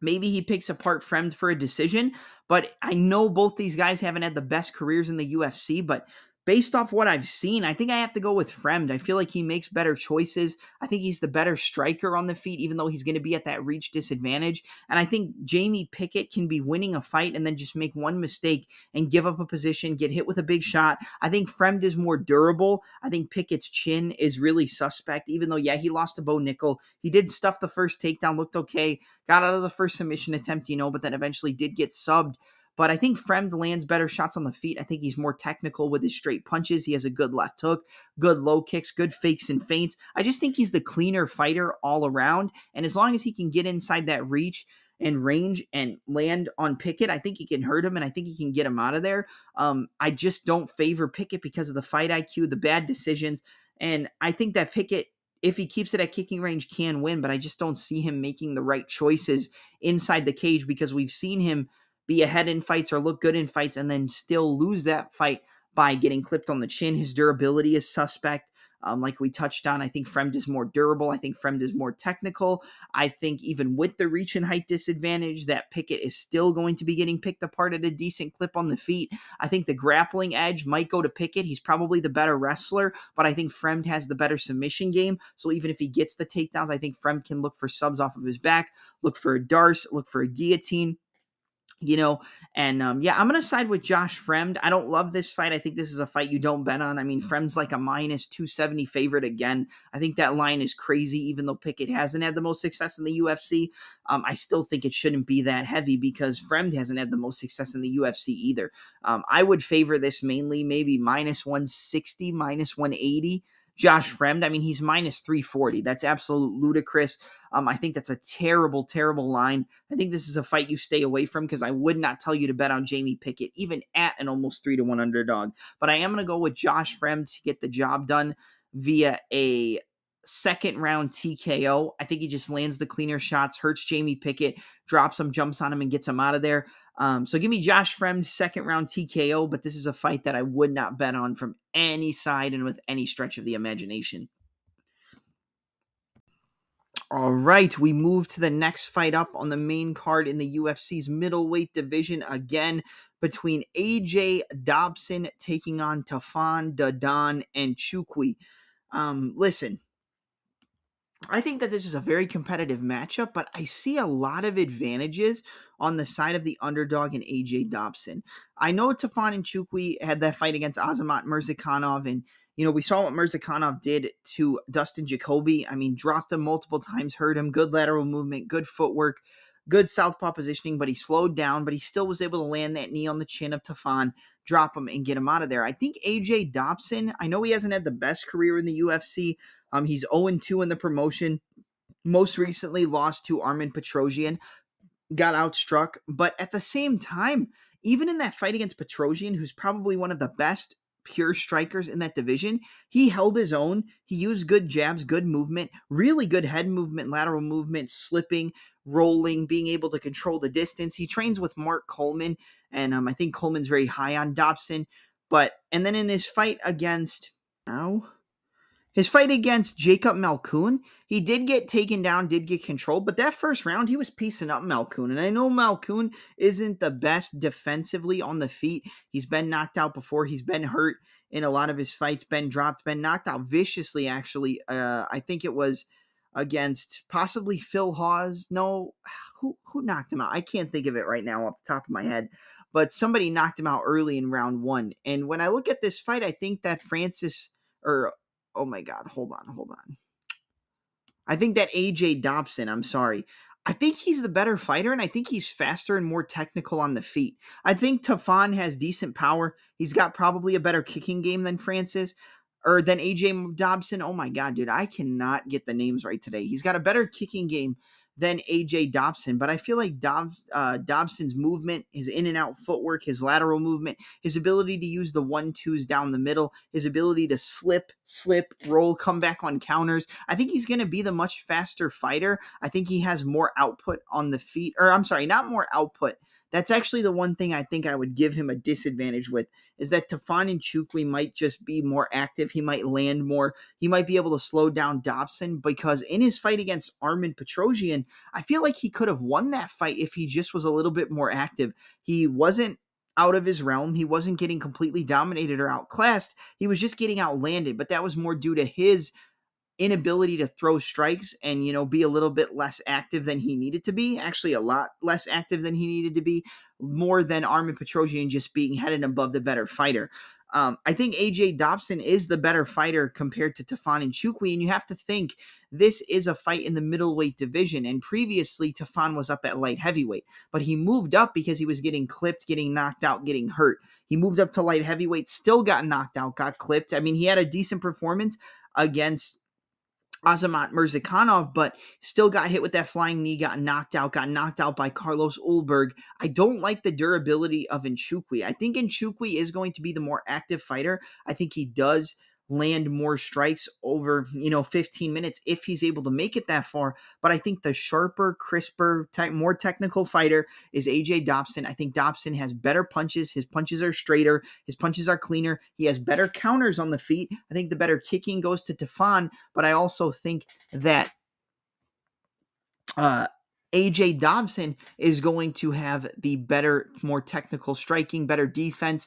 maybe he picks apart Fremd for a decision, but I know both these guys haven't had the best careers in the U F C, but based off what I've seen, I think I have to go with Fremd. I feel like he makes better choices. I think he's the better striker on the feet, even though he's going to be at that reach disadvantage. And I think Jamie Pickett can be winning a fight and then just make one mistake and give up a position, get hit with a big shot. I think Fremd is more durable. I think Pickett's chin is really suspect, even though, yeah, he lost to Bo Nickel. He did stuff the first takedown, looked okay, got out of the first submission attempt, you know, but then eventually did get subbed. But I think Fremd lands better shots on the feet. I think he's more technical with his straight punches. He has a good left hook, good low kicks, good fakes and feints. I just think he's the cleaner fighter all around. And as long as he can get inside that reach and range and land on Pickett, I think he can hurt him, and I think he can get him out of there. Um, I just don't favor Pickett because of the fight I Q, the bad decisions. And I think that Pickett, if he keeps it at kicking range, can win. But I just don't see him making the right choices inside the cage because we've seen him be ahead in fights or look good in fights and then still lose that fight by getting clipped on the chin. His durability is suspect. Um, like we touched on, I think Fremd is more durable. I think Fremd is more technical. I think even with the reach and height disadvantage, that Pickett is still going to be getting picked apart at a decent clip on the feet. I think the grappling edge might go to Pickett. He's probably the better wrestler, but I think Fremd has the better submission game. So even if he gets the takedowns, I think Fremd can look for subs off of his back, look for a darce, look for a guillotine. You know, and um, yeah, I'm going to side with Josh Fremd. I don't love this fight. I think this is a fight you don't bet on. I mean, Fremd's like a minus two seventy favorite again. I think that line is crazy, even though Pickett hasn't had the most success in the U F C. Um, I still think it shouldn't be that heavy because Fremd hasn't had the most success in the U F C either. Um, I would favor this mainly maybe minus one sixty, minus one eighty. Josh Fremd, I mean, he's minus three forty. That's absolute ludicrous. Um, I think that's a terrible, terrible line. I think this is a fight you stay away from because I would not tell you to bet on Jamie Pickett, even at an almost three to one underdog. But I am going to go with Josh Fremd to get the job done via a second-round T K O. I think he just lands the cleaner shots, hurts Jamie Pickett, drops him, jumps on him, and gets him out of there. Um, so give me Josh Fremd, second-round T K O, but this is a fight that I would not bet on from any side and with any stretch of the imagination. All right, we move to the next fight up on the main card in the U F C's middleweight division again between A J Dobson taking on Tafan Dadan and Chukwi. Um, listen, I think that this is a very competitive matchup, but I see a lot of advantages on the side of the underdog in A J Dobson. I know Tafan and Chukwi had that fight against Azamat Mirzakhanov, and you know, we saw what Mirzakhanov did to Dustin Jacoby. I mean, dropped him multiple times, hurt him, good lateral movement, good footwork, good southpaw positioning, but he slowed down, but he still was able to land that knee on the chin of Tafan, drop him, and get him out of there. I think A J Dobson, I know he hasn't had the best career in the U F C. Um, he's oh and two in the promotion. Most recently lost to Armen Petrosyan, got outstruck. But at the same time, even in that fight against Petrosyan, who's probably one of the best pure strikers in that division, he held his own. He used good jabs, good movement, really good head movement, lateral movement, slipping, rolling, being able to control the distance. He trains with Mark Coleman, and um, I think Coleman's very high on Dobson. But and then in his fight against now. Oh, His fight against Jacob Malkoun, he did get taken down, did get controlled, but that first round, he was piecing up Malkoun. And I know Malkoun isn't the best defensively on the feet. He's been knocked out before. He's been hurt in a lot of his fights, been dropped, been knocked out viciously, actually. Uh, I think it was against possibly Phil Hawes. No, who, who knocked him out? I can't think of it right now off the top of my head. But somebody knocked him out early in round one. And when I look at this fight, I think that Francis or Oh my God, hold on, hold on. I think that A J Dobson, I'm sorry. I think he's the better fighter, and I think he's faster and more technical on the feet. I think Tafan has decent power. He's got probably a better kicking game than Francis, or than A J Dobson. Oh my God, dude, I cannot get the names right today. He's got a better kicking game than A J Dobson, but I feel like Dob, uh, Dobson's movement, his in and out footwork, his lateral movement, his ability to use the one twos down the middle, his ability to slip, slip, roll, come back on counters. I think he's going to be the much faster fighter. I think he has more output on the feet, or I'm sorry, not more output. That's actually the one thing I think I would give him a disadvantage with is that Tafan and Chukwi might just be more active. He might land more. He might be able to slow down Dobson because in his fight against Armen Petrosyan, I feel like he could have won that fight if he just was a little bit more active. He wasn't out of his realm. He wasn't getting completely dominated or outclassed. He was just getting outlanded, but that was more due to his inability to throw strikes and, you know, be a little bit less active than he needed to be, actually a lot less active than he needed to be, more than Armen Petrosyan just being head and above the better fighter. Um, I think A J Dobson is the better fighter compared to Tafan and Chukwi, and you have to think this is a fight in the middleweight division, and previously Tafan was up at light heavyweight, but he moved up because he was getting clipped, getting knocked out, getting hurt. He moved up to light heavyweight, still got knocked out, got clipped. I mean, he had a decent performance against Azamat Mirzakhanov, but still got hit with that flying knee, got knocked out, got knocked out by Carlos Ulberg. I don't like the durability of Nchukwi. I think Nchukwi is going to be the more active fighter. I think he does land more strikes over, you know, fifteen minutes if he's able to make it that far. But I think the sharper, crisper, te- more technical fighter is A J Dobson. I think Dobson has better punches. His punches are straighter. His punches are cleaner. He has better counters on the feet. I think the better kicking goes to Tefan, but I also think that uh, A J Dobson is going to have the better, more technical striking, better defense,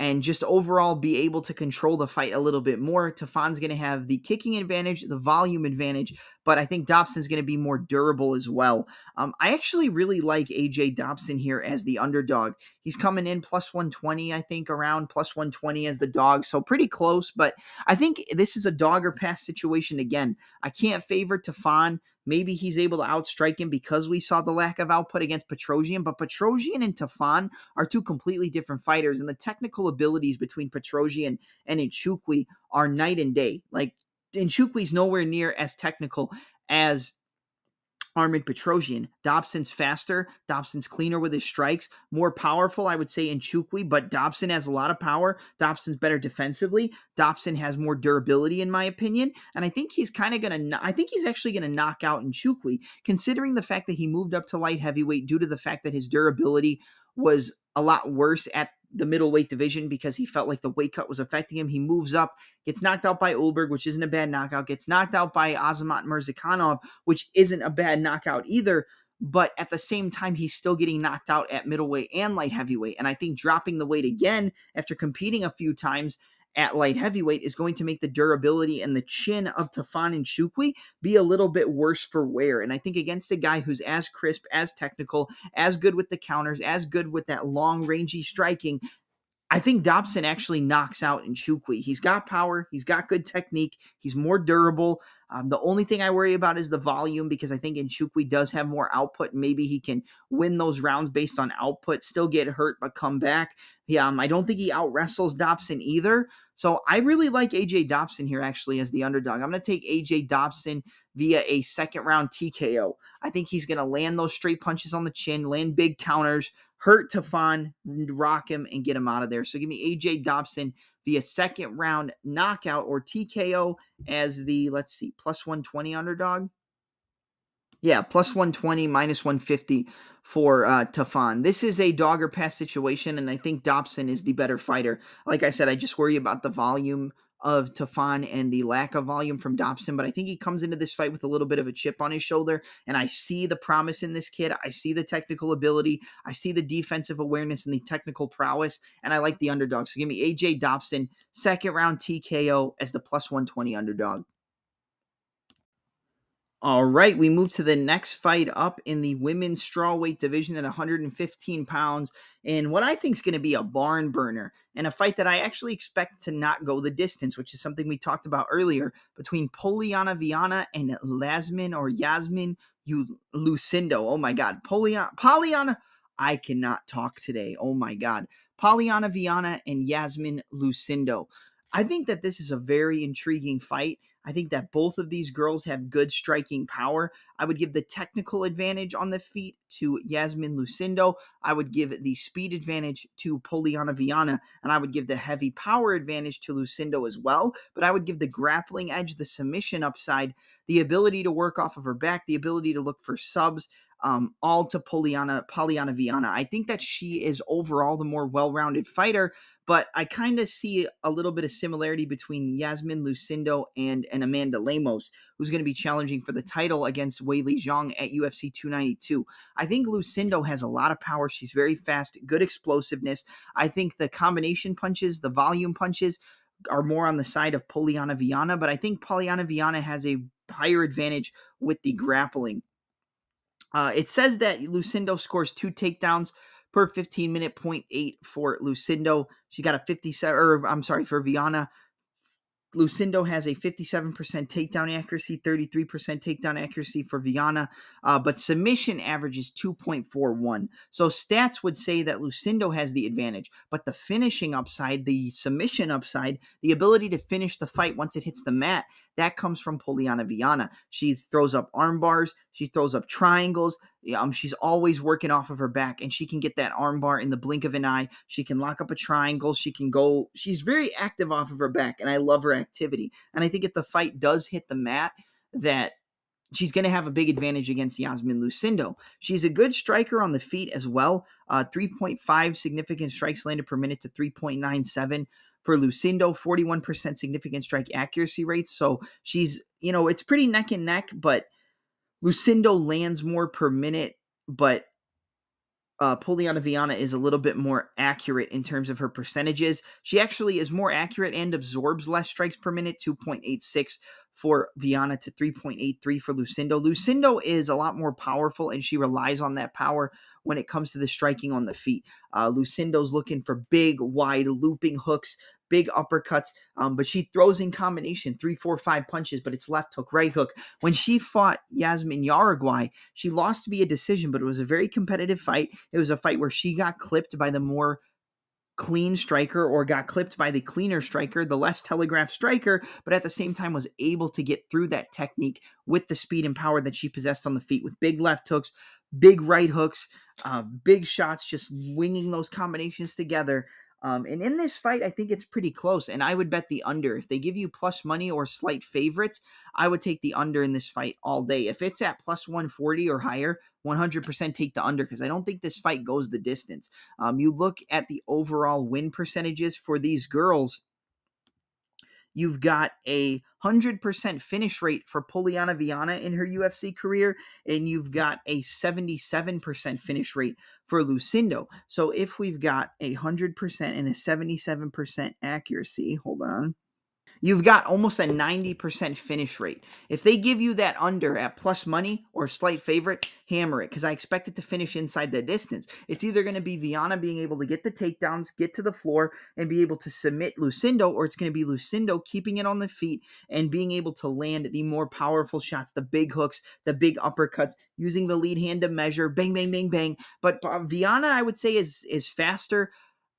and just overall be able to control the fight a little bit more. Tefan's going to have the kicking advantage, the volume advantage, but I think Dobson's going to be more durable as well. Um, I actually really like A J Dobson here as the underdog. He's coming in plus one twenty, I think, around plus one twenty as the dog, so pretty close, but I think this is a dog or pass situation again. I can't favor Tefan. Maybe he's able to outstrike him because we saw the lack of output against Petrosyan, but Petrosyan and Tefan are two completely different fighters, and the technical abilities between Petrosyan and Nchukwi are night and day. Like, Nchukwi's nowhere near as technical as Armen Petrosyan. Dobson's faster. Dobson's cleaner with his strikes. More powerful, I would say, Nchukwi, but Dobson has a lot of power. Dobson's better defensively. Dobson has more durability, in my opinion. And I think he's kind of going to, I think he's actually going to knock out Nchukwi, considering the fact that he moved up to light heavyweight due to the fact that his durability was a lot worse at the middleweight division because he felt like the weight cut was affecting him. He moves up, gets knocked out by Ullberg, which isn't a bad knockout, gets knocked out by Azamat Mirzikhanov, which isn't a bad knockout either. But at the same time, he's still getting knocked out at middleweight and light heavyweight. And I think dropping the weight again after competing a few times at light heavyweight is going to make the durability and the chin of Tefan Nchukwi be a little bit worse for wear. And I think against a guy who's as crisp, as technical, as good with the counters, as good with that long rangey striking, I think Dobson actually knocks out Nchukwi. He's got power. He's got good technique. He's more durable. Um, the only thing I worry about is the volume, because I think Nchukwi does have more output. Maybe he can win those rounds based on output, still get hurt, but come back. Yeah, um, I don't think he out-wrestles Dobson either. So I really like A J Dobson here actually as the underdog. I'm going to take A J Dobson via a second-round T K O. I think he's going to land those straight punches on the chin, land big counters, hurt Tefan, rock him, and get him out of there. So give me A J Dobson via second-round knockout or T K O as the, let's see, plus one twenty underdog. Yeah, plus one twenty, minus one fifty for uh, Tefan. This is a dog or pass situation, and I think Dobson is the better fighter. Like I said, I just worry about the volume of Tefan and the lack of volume from Dobson, but I think he comes into this fight with a little bit of a chip on his shoulder, and I see the promise in this kid. I see the technical ability. I see the defensive awareness and the technical prowess, and I like the underdog. So give me A J Dobson, second-round T K O as the plus one twenty underdog. All right, we move to the next fight up in the women's strawweight division at one hundred fifteen pounds in what I think is going to be a barn burner and a fight that I actually expect to not go the distance, which is something we talked about earlier, between Poliana Viana and Lasmin or Yasmin Lucindo. Oh, my God. Poliana, Poliana, I cannot talk today. Oh, my God. Poliana Viana and Yasmin Lucindo. I think that this is a very intriguing fight. I think that both of these girls have good striking power. I would give the technical advantage on the feet to Yasmin Lucindo. I would give the speed advantage to Poliana Viana, and I would give the heavy power advantage to Lucindo as well. But I would give the grappling edge, the submission upside, the ability to work off of her back, the ability to look for subs, um, all to Poliana, Poliana Viana. I think that she is overall the more well-rounded fighter, but I kind of see a little bit of similarity between Yasmin Lucindo and, and Amanda Lemos, who's going to be challenging for the title against Weili Zhang at U F C two ninety-two. I think Lucindo has a lot of power. She's very fast, good explosiveness. I think the combination punches, the volume punches are more on the side of Poliana Viana, but I think Poliana Viana has a higher advantage with the grappling. Uh, it says that Lucindo scores two takedowns per fifteen minute, point eight for Lucindo. She got a fifty-seven, or I'm sorry, for Viana. Lucindo has a fifty-seven percent takedown accuracy, thirty-three percent takedown accuracy for Viana, uh, but submission average is two point four one. So stats would say that Lucindo has the advantage, but the finishing upside, the submission upside, the ability to finish the fight once it hits the mat, That comes from Poliana Viana. She throws up arm bars. She throws up triangles. Um, she's always working off of her back, and she can get that arm bar in the blink of an eye. She can lock up a triangle. She can go. She's very active off of her back, and I love her activity. And I think if the fight does hit the mat, that she's going to have a big advantage against Yasmin Lucindo. She's a good striker on the feet as well. Uh, three point five significant strikes landed per minute to three point nine seven for Lucindo, forty-one percent significant strike accuracy rates. So she's, you know, it's pretty neck and neck, but Lucindo lands more per minute, but uh, Poliana Viana is a little bit more accurate in terms of her percentages. She actually is more accurate and absorbs less strikes per minute, two point eight six for Viana to three point eight three for Lucindo. Lucindo is a lot more powerful, and she relies on that power when it comes to the striking on the feet. Uh, Lucindo's looking for big, wide, looping hooks, big uppercuts, um, but she throws in combination, three, four, five punches, but it's left hook, right hook. When she fought Yasmin Yaraguay, she lost via decision, but it was a very competitive fight. It was a fight where she got clipped by the more clean striker, or got clipped by the cleaner striker, the less telegraphed striker, but at the same time was able to get through that technique with the speed and power that she possessed on the feet, with big left hooks, big right hooks, uh, big shots, just winging those combinations together. Um, and in this fight, I think it's pretty close, and I would bet the under. If they give you plus money or slight favorites, I would take the under in this fight all day. If it's at plus one forty or higher, one hundred percent take the under, because I don't think this fight goes the distance. Um, you look at the overall win percentages for these girls. You've got a one hundred percent finish rate for Poliana Viana in her U F C career, and you've got a seventy-seven percent finish rate for Lucindo. So if we've got a one hundred percent and a seventy-seven percent accuracy, hold on, you've got almost a ninety percent finish rate. If they give you that under at plus money or slight favorite, hammer it, because I expect it to finish inside the distance. It's either going to be Viana being able to get the takedowns, get to the floor, and be able to submit Lucindo, or it's going to be Lucindo keeping it on the feet and being able to land the more powerful shots, the big hooks, the big uppercuts, using the lead hand to measure, bang, bang, bang, bang. But uh, Viana, I would say, is is faster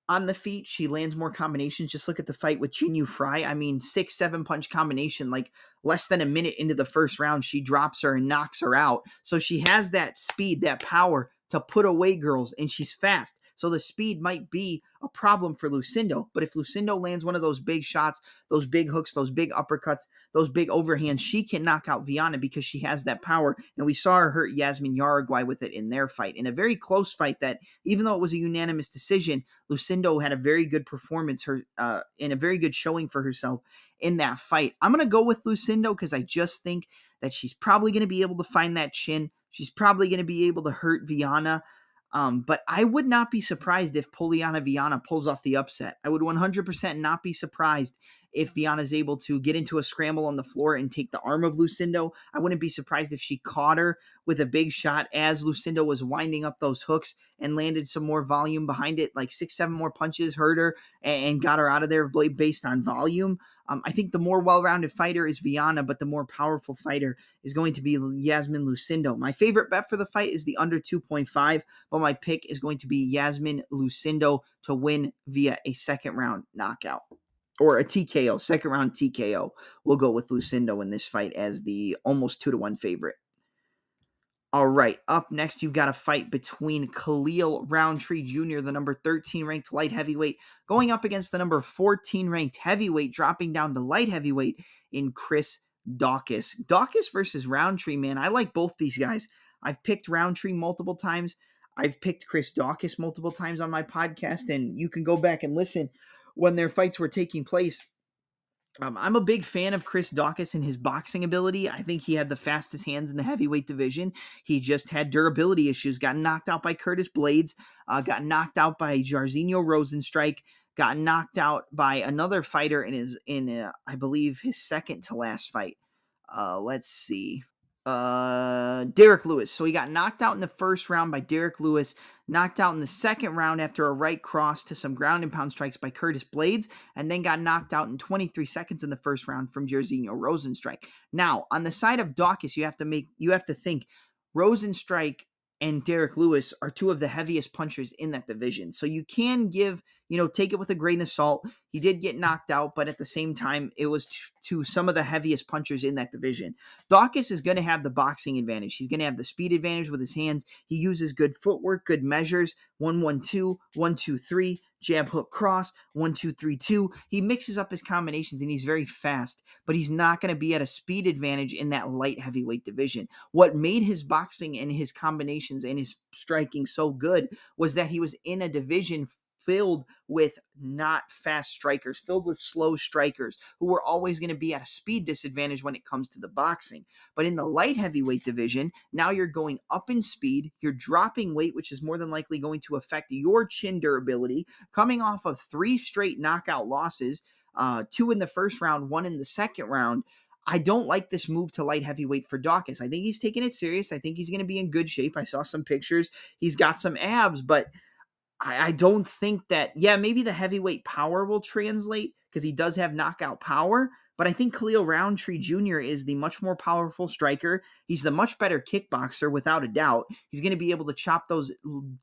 on the feet. She lands more combinations. Just look at the fight with Jinyu Fry. I mean, six, seven punch combination, like less than a minute into the first round, she drops her and knocks her out. So she has that speed, that power to put away girls, and she's fast. So the speed might be a problem for Lucindo, but if Lucindo lands one of those big shots, those big hooks, those big uppercuts, those big overhands, she can knock out Viana because she has that power, and we saw her hurt Yasmin Yaraguay with it in their fight, in a very close fight that, even though it was a unanimous decision, Lucindo had a very good performance her uh, and a very good showing for herself in that fight. I'm going to go with Lucindo because I just think that she's probably going to be able to find that chin. She's probably going to be able to hurt Viana. Um, but I would not be surprised if Poliana Viana pulls off the upset. I would one hundred percent not be surprised if Viana is able to get into a scramble on the floor and take the arm of Lucindo. I wouldn't be surprised if she caught her with a big shot as Lucindo was winding up those hooks and landed some more volume behind it, like six, seven more punches, hurt her, and got her out of there based on volume. Um, I think the more well-rounded fighter is Viana, but the more powerful fighter is going to be Yasmin Lucindo. My favorite bet for the fight is the under two point five, but my pick is going to be Yasmin Lucindo to win via a second-round knockout or a T K O, second-round T K O. We'll go with Lucindo in this fight as the almost two to one favorite. All right, up next, you've got a fight between Khalil Roundtree Junior, the number thirteen ranked light heavyweight, going up against the number fourteen ranked heavyweight, dropping down to light heavyweight in Chris Daukaus. Daukaus versus Roundtree, man. I like both these guys. I've picked Roundtree multiple times. I've picked Chris Daukaus multiple times on my podcast, and you can go back and listen when their fights were taking place. Um, I'm a big fan of Chris Daukaus and his boxing ability. I think he had the fastest hands in the heavyweight division. He just had durability issues, got knocked out by Curtis Blades, uh, got knocked out by Jairzinho Rozenstruik, got knocked out by another fighter in his, in uh, I believe, his second to last fight. Uh, let's see. Uh, Derek Lewis. So he got knocked out in the first round by Derek Lewis, knocked out in the second round after a right cross to some ground and pound strikes by Curtis Blades, and then got knocked out in twenty-three seconds in the first round from Jairzinho Rozenstruik. Now, on the side of Daukaus, you have to make, you have to think Rozenstruik and Derek Lewis are two of the heaviest punchers in that division. So you can give you know, take it with a grain of salt. He did get knocked out, but at the same time, it was t- to some of the heaviest punchers in that division. Daukaus is going to have the boxing advantage. He's going to have the speed advantage with his hands. He uses good footwork, good measures, one one two, one two three, jab, hook, cross, one two three two. He mixes up his combinations, and he's very fast, but he's not going to be at a speed advantage in that light heavyweight division. What made his boxing and his combinations and his striking so good was that he was in a division filled with not fast strikers, filled with slow strikers who were always going to be at a speed disadvantage when it comes to the boxing. But in the light heavyweight division, now you're going up in speed, you're dropping weight, which is more than likely going to affect your chin durability, coming off of three straight knockout losses, uh, two in the first round, one in the second round. I don't like this move to light heavyweight for Daukaus. I think he's taking it serious. I think he's going to be in good shape. I saw some pictures. He's got some abs, but I don't think that, yeah, maybe the heavyweight power will translate because he does have knockout power, but I think Khalil Roundtree Junior is the much more powerful striker. He's the much better kickboxer, without a doubt. He's going to be able to chop those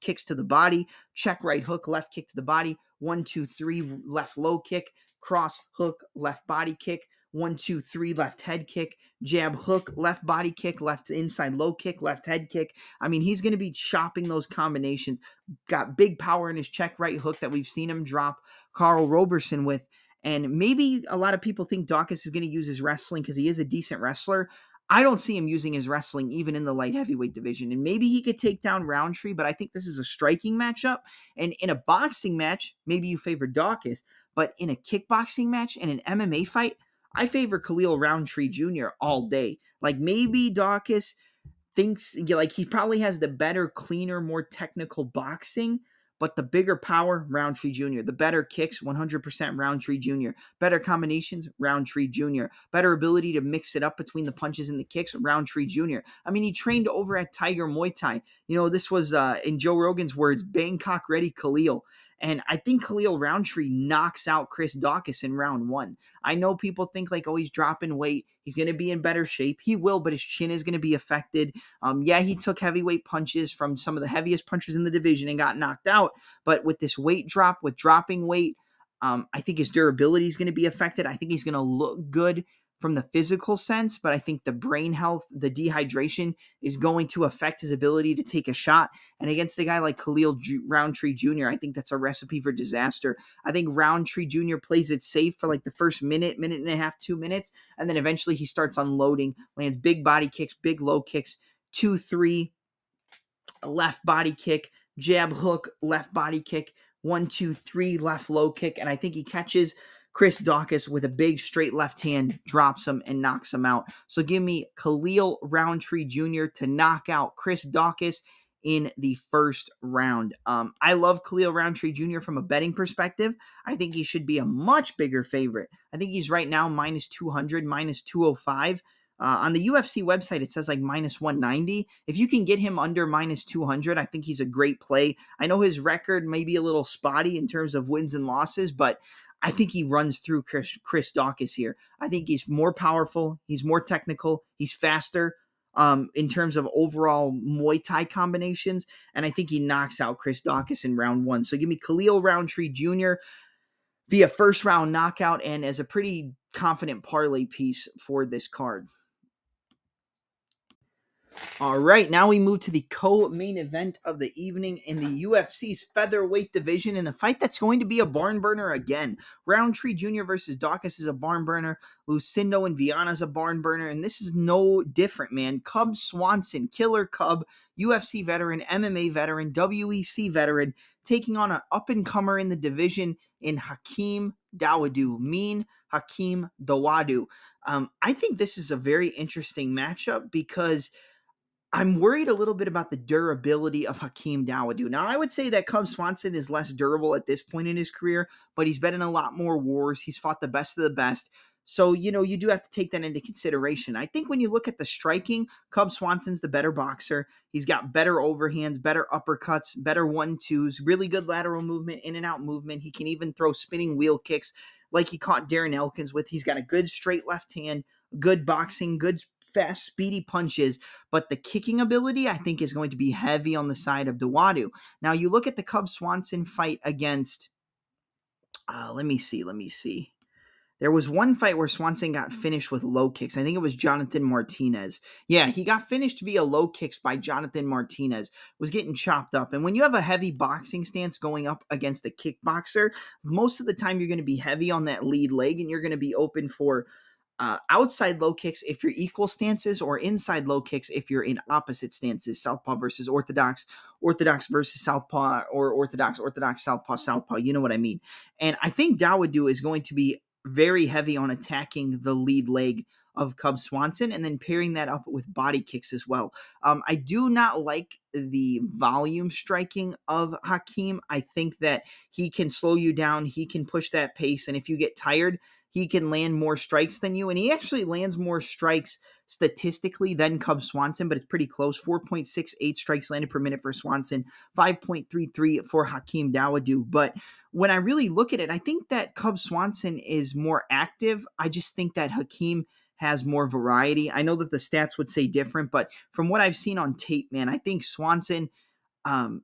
kicks to the body, check right hook, left kick to the body, one, two, three, left low kick, cross hook, left body kick, one, two, three, left head kick, jab, hook, left body kick, left inside low kick, left head kick. I mean, he's going to be chopping those combinations. Got big power in his check right hook that we've seen him drop Carl Roberson with. And maybe a lot of people think Daukaus is going to use his wrestling because he is a decent wrestler. I don't see him using his wrestling even in the light heavyweight division. And maybe he could take down Roundtree, but I think this is a striking matchup. And in a boxing match, maybe you favor Daukaus, but in a kickboxing match and an M M A fight, I favor Khalil Roundtree Junior all day. Like, maybe Daukaus thinks, like, he probably has the better, cleaner, more technical boxing, but the bigger power, Roundtree Junior The better kicks, one hundred percent Roundtree Junior Better combinations, Roundtree Junior Better ability to mix it up between the punches and the kicks, Roundtree Junior I mean, he trained over at Tiger Muay Thai. You know, this was, uh, in Joe Rogan's words, Bangkok ready Khalil. And I think Khalil Roundtree knocks out Chris Daukaus in round one. I know people think, like, oh, he's dropping weight. He's going to be in better shape. He will, but his chin is going to be affected. Um, yeah, he took heavyweight punches from some of the heaviest punchers in the division and got knocked out. But with this weight drop, with dropping weight, um, I think his durability is going to be affected. I think he's going to look good from the physical sense, but I think the brain health, the dehydration is going to affect his ability to take a shot. And against a guy like Khalil Roundtree Junior, I think that's a recipe for disaster. I think Roundtree Junior plays it safe for like the first minute, minute and a half, two minutes, and then eventually he starts unloading, lands big body kicks, big low kicks, two, three, left body kick, jab, hook, left body kick, one, two, three, left low kick, and I think he catches Chris Daukaus with a big straight left hand, drops him, and knocks him out. So give me Khalil Roundtree Junior to knock out Chris Daukaus in the first round. Um, I love Khalil Roundtree Junior from a betting perspective. I think he should be a much bigger favorite. I think he's right now minus two hundred, minus two oh five. Uh, on the U F C website, it says like minus one ninety. If you can get him under minus two hundred, I think he's a great play. I know his record may be a little spotty in terms of wins and losses, but I think he runs through Chris, Chris Daukaus here. I think he's more powerful. He's more technical. He's faster um, in terms of overall Muay Thai combinations. And I think he knocks out Chris Daukaus in round one. So give me Khalil Roundtree Junior via first round knockout and as a pretty confident parlay piece for this card. All right, now we move to the co-main event of the evening in the U F C's featherweight division in a fight that's going to be a barn burner again. Roundtree Junior versus Daukaus is a barn burner. Lucindo and Viana is a barn burner, and this is no different, man. Cub Swanson, Killer Cub, U F C veteran, M M A veteran, W E C veteran, taking on an up-and-comer in the division in Hakeem Dawoodu, mean Hakeem Dawoodu. Um, I think this is a very interesting matchup because I'm worried a little bit about the durability of Hakeem Dawoodu. Now, I would say that Cub Swanson is less durable at this point in his career, but he's been in a lot more wars. He's fought the best of the best. So, you know, you do have to take that into consideration. I think when you look at the striking, Cub Swanson's the better boxer. He's got better overhands, better uppercuts, better one-twos, really good lateral movement, in-and-out movement. He can even throw spinning wheel kicks like he caught Darren Elkins with. He's got a good straight left hand, good boxing, good fast, speedy punches, but the kicking ability, I think, is going to be heavy on the side of Dawoodu. Now, you look at the Cub Swanson fight against Uh, let me see. Let me see. There was one fight where Swanson got finished with low kicks. I think it was Jonathan Martinez. Yeah, he got finished via low kicks by Jonathan Martinez. Was getting chopped up. And when you have a heavy boxing stance going up against a kickboxer, most of the time you're going to be heavy on that lead leg and you're going to be open for uh, outside low kicks if you're equal stances or inside low kicks if you're in opposite stances. Southpaw versus Orthodox, Orthodox versus Southpaw, or Orthodox, Orthodox, Southpaw, Southpaw. You know what I mean. And I think Dawoodu is going to be very heavy on attacking the lead leg of Cub Swanson and then pairing that up with body kicks as well. Um, I do not like the volume striking of Hakeem. I think that he can slow you down. He can push that pace. And if you get tired, he can land more strikes than you. And he actually lands more strikes statistically than Cub Swanson, but it's pretty close. four point six eight strikes landed per minute for Swanson, five point three three for Hakeem Dawoodu. But when I really look at it, I think that Cub Swanson is more active. I just think that Hakeem has more variety. I know that the stats would say different, but from what I've seen on tape, man, I think Swanson um,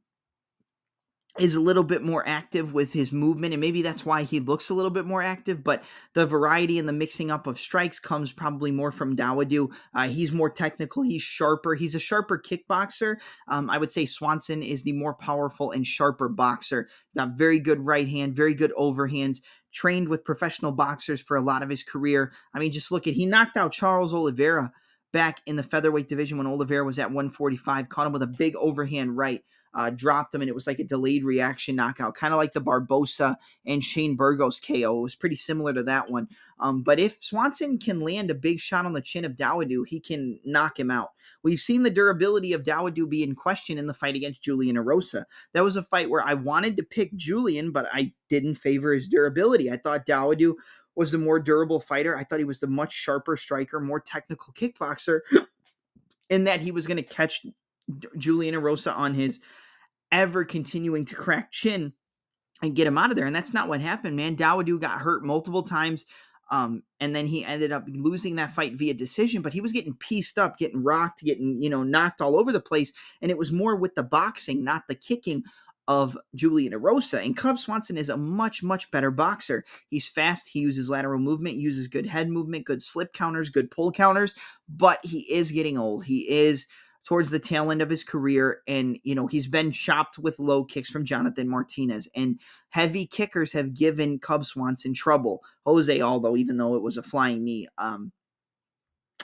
is a little bit more active with his movement, and maybe that's why he looks a little bit more active, but the variety and the mixing up of strikes comes probably more from Dawoodu. Uh, he's more technical. He's sharper. He's a sharper kickboxer. Um, I would say Swanson is the more powerful and sharper boxer. Got very good right hand, very good overhands, trained with professional boxers for a lot of his career. I mean, just look at, he knocked out Charles Oliveira back in the featherweight division when Oliveira was at one forty-five, caught him with a big overhand right. Uh, dropped him, and it was like a delayed reaction knockout, kind of like the Barbosa and Shane Burgos K O. It was pretty similar to that one. Um, but if Swanson can land a big shot on the chin of Dawoodu, he can knock him out. We've seen the durability of Dawoodu be in question in the fight against Julian Erosa. That was a fight where I wanted to pick Julian, but I didn't favor his durability. I thought Dawoodu was the more durable fighter. I thought he was the much sharper striker, more technical kickboxer, in that he was going to catch Julian Erosa on his ever continuing to crack chin and get him out of there. And that's not what happened, man. Dawoodu got hurt multiple times. Um, and then he ended up losing that fight via decision, but he was getting pieced up, getting rocked, getting, you know, knocked all over the place. And it was more with the boxing, not the kicking of Julian Erosa. And Cub Swanson is a much, much better boxer. He's fast. He uses lateral movement, uses good head movement, good slip counters, good pull counters, but he is getting old. He is towards the tail end of his career. And, you know, he's been chopped with low kicks from Jonathan Martinez, and heavy kickers have given Cub Swanson trouble. Jose Aldo, even though it was a flying knee. Um,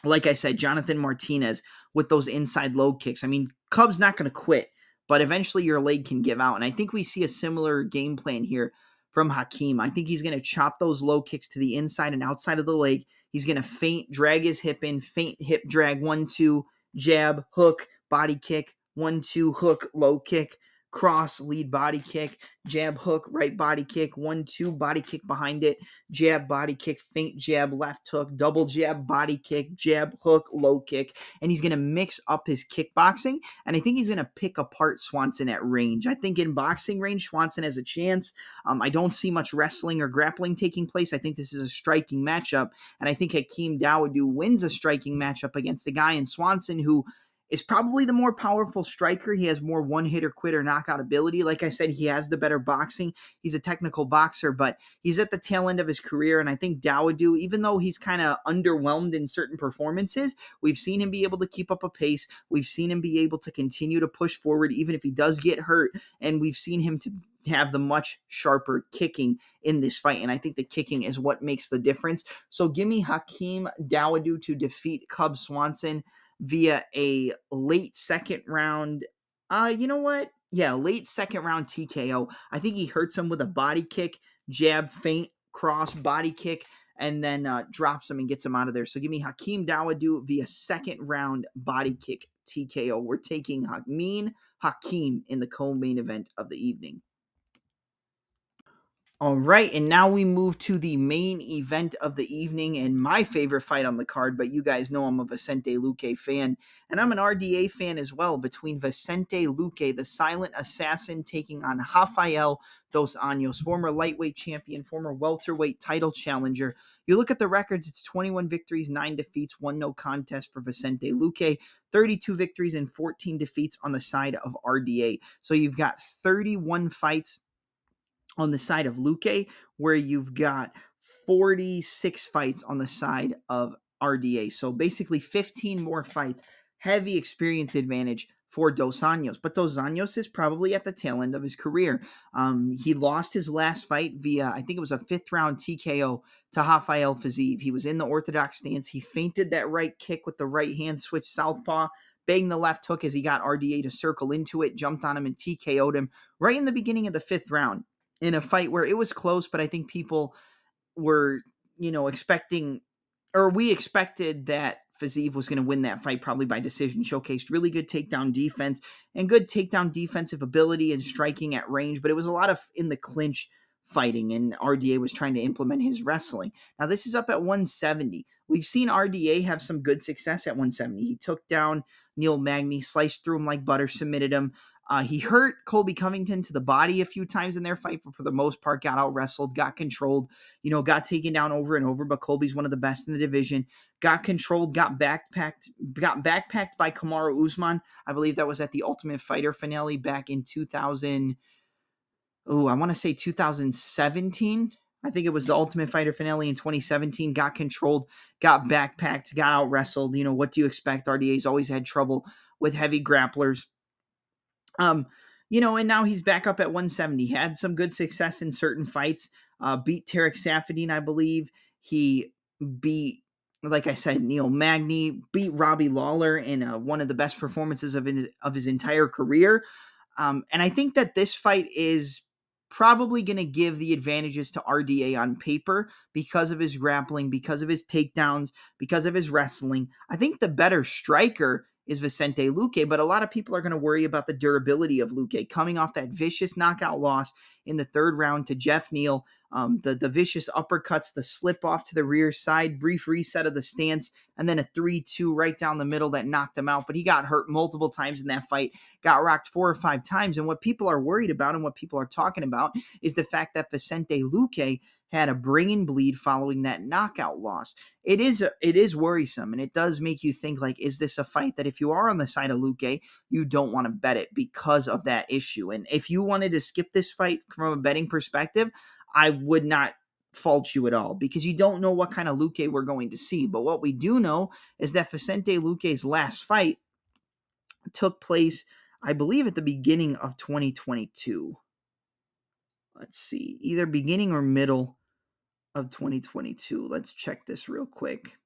like I said, Jonathan Martinez with those inside low kicks. I mean, Cub's not going to quit, but eventually your leg can give out. And I think we see a similar game plan here from Hakeem. I think he's going to chop those low kicks to the inside and outside of the leg. He's going to feint, drag his hip in, feint, hip drag, one, two, jab, hook, body kick, one, two, hook, low kick, cross, lead body kick, jab, hook, right body kick, one, two, body kick behind it, jab, body kick, feint, jab, left hook, double jab, body kick, jab, hook, low kick. And he's going to mix up his kickboxing, and I think he's going to pick apart Swanson at range. I think in boxing range, Swanson has a chance. Um, I don't see much wrestling or grappling taking place. I think this is a striking matchup, and I think Hakeem Dawoodu wins a striking matchup against a guy in Swanson who is probably the more powerful striker. He has more one-hitter, quitter, knockout ability. Like I said, he has the better boxing. He's a technical boxer, but he's at the tail end of his career, and I think Dawoodu, even though he's kind of underwhelmed in certain performances, we've seen him be able to keep up a pace. We've seen him be able to continue to push forward, even if he does get hurt, and we've seen him to have the much sharper kicking in this fight, and I think the kicking is what makes the difference. So give me Hakeem Dawoodu to defeat Cub Swanson via a late second round, uh, you know what? Yeah, late second round T K O. I think he hurts him with a body kick, jab, feint, cross, body kick, and then uh, drops him and gets him out of there. So give me Hakeem Dawoodu via second round body kick T K O. We're taking Amin Hakeem in the co-main event of the evening. All right, and now we move to the main event of the evening and my favorite fight on the card, but you guys know I'm a Vicente Luque fan, and I'm an R D A fan as well, between Vicente Luque, the silent assassin, taking on Rafael Dos Anjos, former lightweight champion, former welterweight title challenger. You look at the records, it's twenty-one victories, nine defeats, one no contest for Vicente Luque, thirty-two victories and fourteen defeats on the side of R D A. So you've got thirty-one fights on the side of Luque, where you've got forty-six fights on the side of R D A. So basically fifteen more fights, heavy experience advantage for Dos Anjos. But Dos Anjos is probably at the tail end of his career. Um, he lost his last fight via, I think it was a fifth round T K O to Rafael Fiziev. He was in the orthodox stance. He feinted that right kick with the right hand, switched southpaw, banged the left hook as he got R D A to circle into it, jumped on him and T K O'd him right in the beginning of the fifth round in a fight where it was close, but I think people were, you know, expecting, or we expected that Fiziev was going to win that fight probably by decision. Showcased really good takedown defense and good takedown defensive ability and striking at range, but it was a lot of in the clinch fighting, and R D A was trying to implement his wrestling. Now this is up at one seventy. We've seen R D A have some good success at one seventy. He took down Neil Magny, sliced through him like butter, submitted him. Uh, he hurt Colby Covington to the body a few times in their fight, but for the most part got out-wrestled, got controlled, you know, got taken down over and over, but Colby's one of the best in the division. Got controlled, got backpacked, got backpacked by Kamaru Usman. I believe that was at the Ultimate Fighter finale back in two thousand. Oh, I want to say two thousand seventeen. I think it was the Ultimate Fighter finale in twenty seventeen. Got controlled, got backpacked, got out-wrestled. You know, what do you expect? R D A's always had trouble with heavy grapplers. Um, you know, and now he's back up at one seventy. Had some good success in certain fights. Uh, beat Tarek Saffiedine, I believe. He beat, like I said, Neil Magny. Beat Robbie Lawler in uh, one of the best performances of his, of his entire career. Um, and I think that this fight is probably going to give the advantages to R D A on paper because of his grappling, because of his takedowns, because of his wrestling. I think the better striker is Vicente Luque, but a lot of people are going to worry about the durability of Luque coming off that vicious knockout loss in the third round to Jeff Neal, um, the, the vicious uppercuts, the slip off to the rear side, brief reset of the stance, and then a three two right down the middle that knocked him out. But he got hurt multiple times in that fight, got rocked four or five times. And what people are worried about and what people are talking about is the fact that Vicente Luque had a brain bleed following that knockout loss. It is it is worrisome, and it does make you think, like, is this a fight that if you are on the side of Luque, you don't want to bet it because of that issue? And if you wanted to skip this fight from a betting perspective, I would not fault you at all because you don't know what kind of Luque we're going to see. But what we do know is that Vicente Luque's last fight took place, I believe, at the beginning of twenty twenty-two. Let's see, either beginning or middle of twenty twenty-two. Let's check this real quick.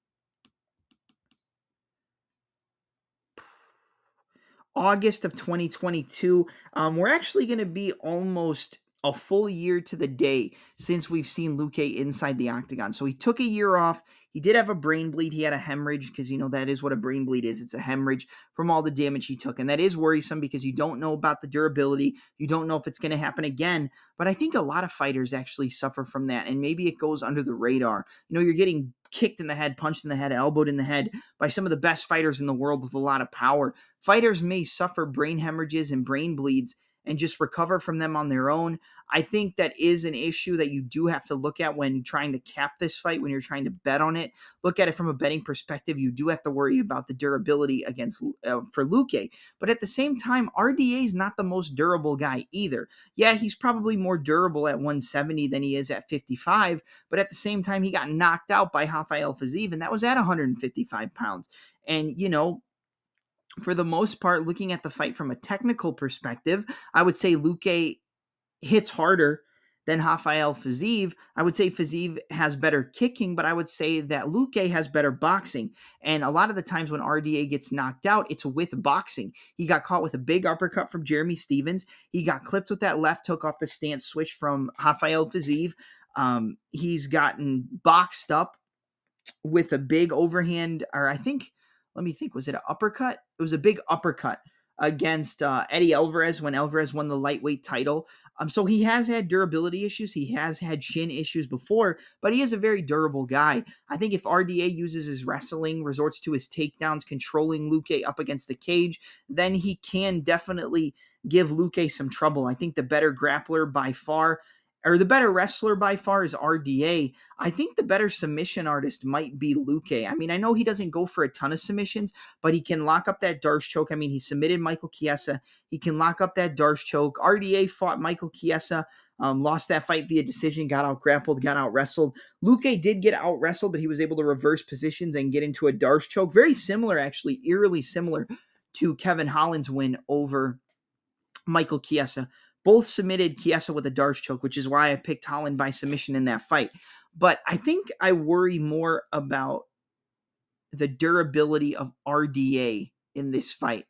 August of twenty twenty-two. Um, we're actually going to be almost a full year to the day since we've seen Luque inside the octagon. So he took a year off. He did have a brain bleed. He had a hemorrhage because, you know, that is what a brain bleed is. It's a hemorrhage from all the damage he took. And that is worrisome because you don't know about the durability. You don't know if it's going to happen again. But I think a lot of fighters actually suffer from that. And maybe it goes under the radar. You know, you're getting kicked in the head, punched in the head, elbowed in the head by some of the best fighters in the world with a lot of power. Fighters may suffer brain hemorrhages and brain bleeds and just recover from them on their own. I think that is an issue that you do have to look at when trying to cap this fight, when you're trying to bet on it. Look at it from a betting perspective. You do have to worry about the durability against uh, for Luque. But at the same time, R D A is not the most durable guy either. Yeah, he's probably more durable at one seventy than he is at fifty-five, but at the same time, he got knocked out by Rafael Fiziev, and that was at one fifty-five pounds. And, you know, for the most part, looking at the fight from a technical perspective, I would say Luque hits harder than Rafael Fiziev. I would say Fiziev has better kicking, but I would say that Luque has better boxing. And a lot of the times when R D A gets knocked out, it's with boxing. He got caught with a big uppercut from Jeremy Stevens. He got clipped with that left hook off the stance switch from Rafael Fiziev. Um, he's gotten boxed up with a big overhand, or I think, let me think, was it an uppercut? It was a big uppercut against uh, Eddie Alvarez when Alvarez won the lightweight title. Um, so he has had durability issues. He has had shin issues before, but he is a very durable guy. I think if R D A uses his wrestling, resorts to his takedowns, controlling Luque up against the cage, then he can definitely give Luque some trouble. I think the better grappler by far, or the better wrestler by far, is R D A. I think the better submission artist might be Luque. I mean, I know he doesn't go for a ton of submissions, but he can lock up that Darce choke. I mean, he submitted Michael Chiesa. He can lock up that Darce choke. R D A fought Michael Chiesa Um, lost that fight via decision, got out-grappled, got out-wrestled. Luque did get out-wrestled, but he was able to reverse positions and get into a Darce choke. Very similar, actually, eerily similar to Kevin Holland's win over Michael Chiesa. Both submitted Chiesa with a Darce choke, which is why I picked Holland by submission in that fight. But I think I worry more about the durability of R D A in this fight.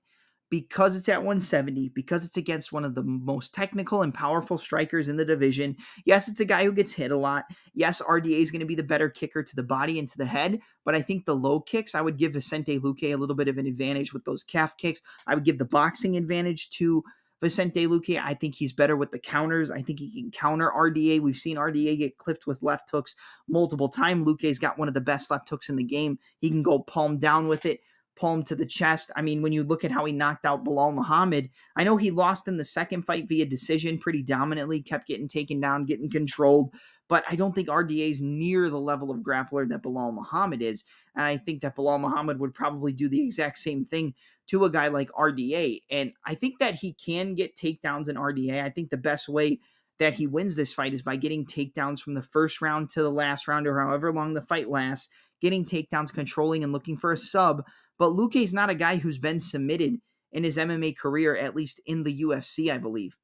Because it's at one seventy, because it's against one of the most technical and powerful strikers in the division. Yes, it's a guy who gets hit a lot. Yes, R D A is going to be the better kicker to the body and to the head, but I think the low kicks, I would give Vicente Luque a little bit of an advantage with those calf kicks. I would give the boxing advantage to Vicente Luque. I think he's better with the counters. I think he can counter R D A. We've seen R D A get clipped with left hooks multiple times. Luque's got one of the best left hooks in the game. He can go palm down with it, palm to the chest. I mean, when you look at how he knocked out Bilal Muhammad, I know he lost in the second fight via decision pretty dominantly, kept getting taken down, getting controlled, but I don't think R D A is near the level of grappler that Bilal Muhammad is, and I think that Bilal Muhammad would probably do the exact same thing to a guy like R D A, and I think that he can get takedowns in R D A. I think the best way that he wins this fight is by getting takedowns from the first round to the last round, or however long the fight lasts, getting takedowns, controlling, and looking for a sub. But Luque's not a guy who's been submitted in his M M A career, at least in the U F C, I believe.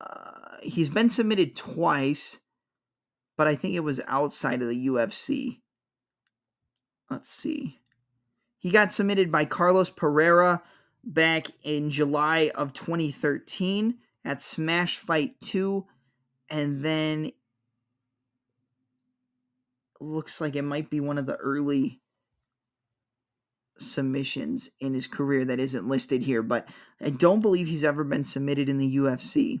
Uh, he's been submitted twice, but I think it was outside of the U F C. Let's see. He got submitted by Carlos Pereira back in July of twenty thirteen at Smash Fight two, and then looks like it might be one of the early submissions in his career that isn't listed here, but I don't believe he's ever been submitted in the U F C.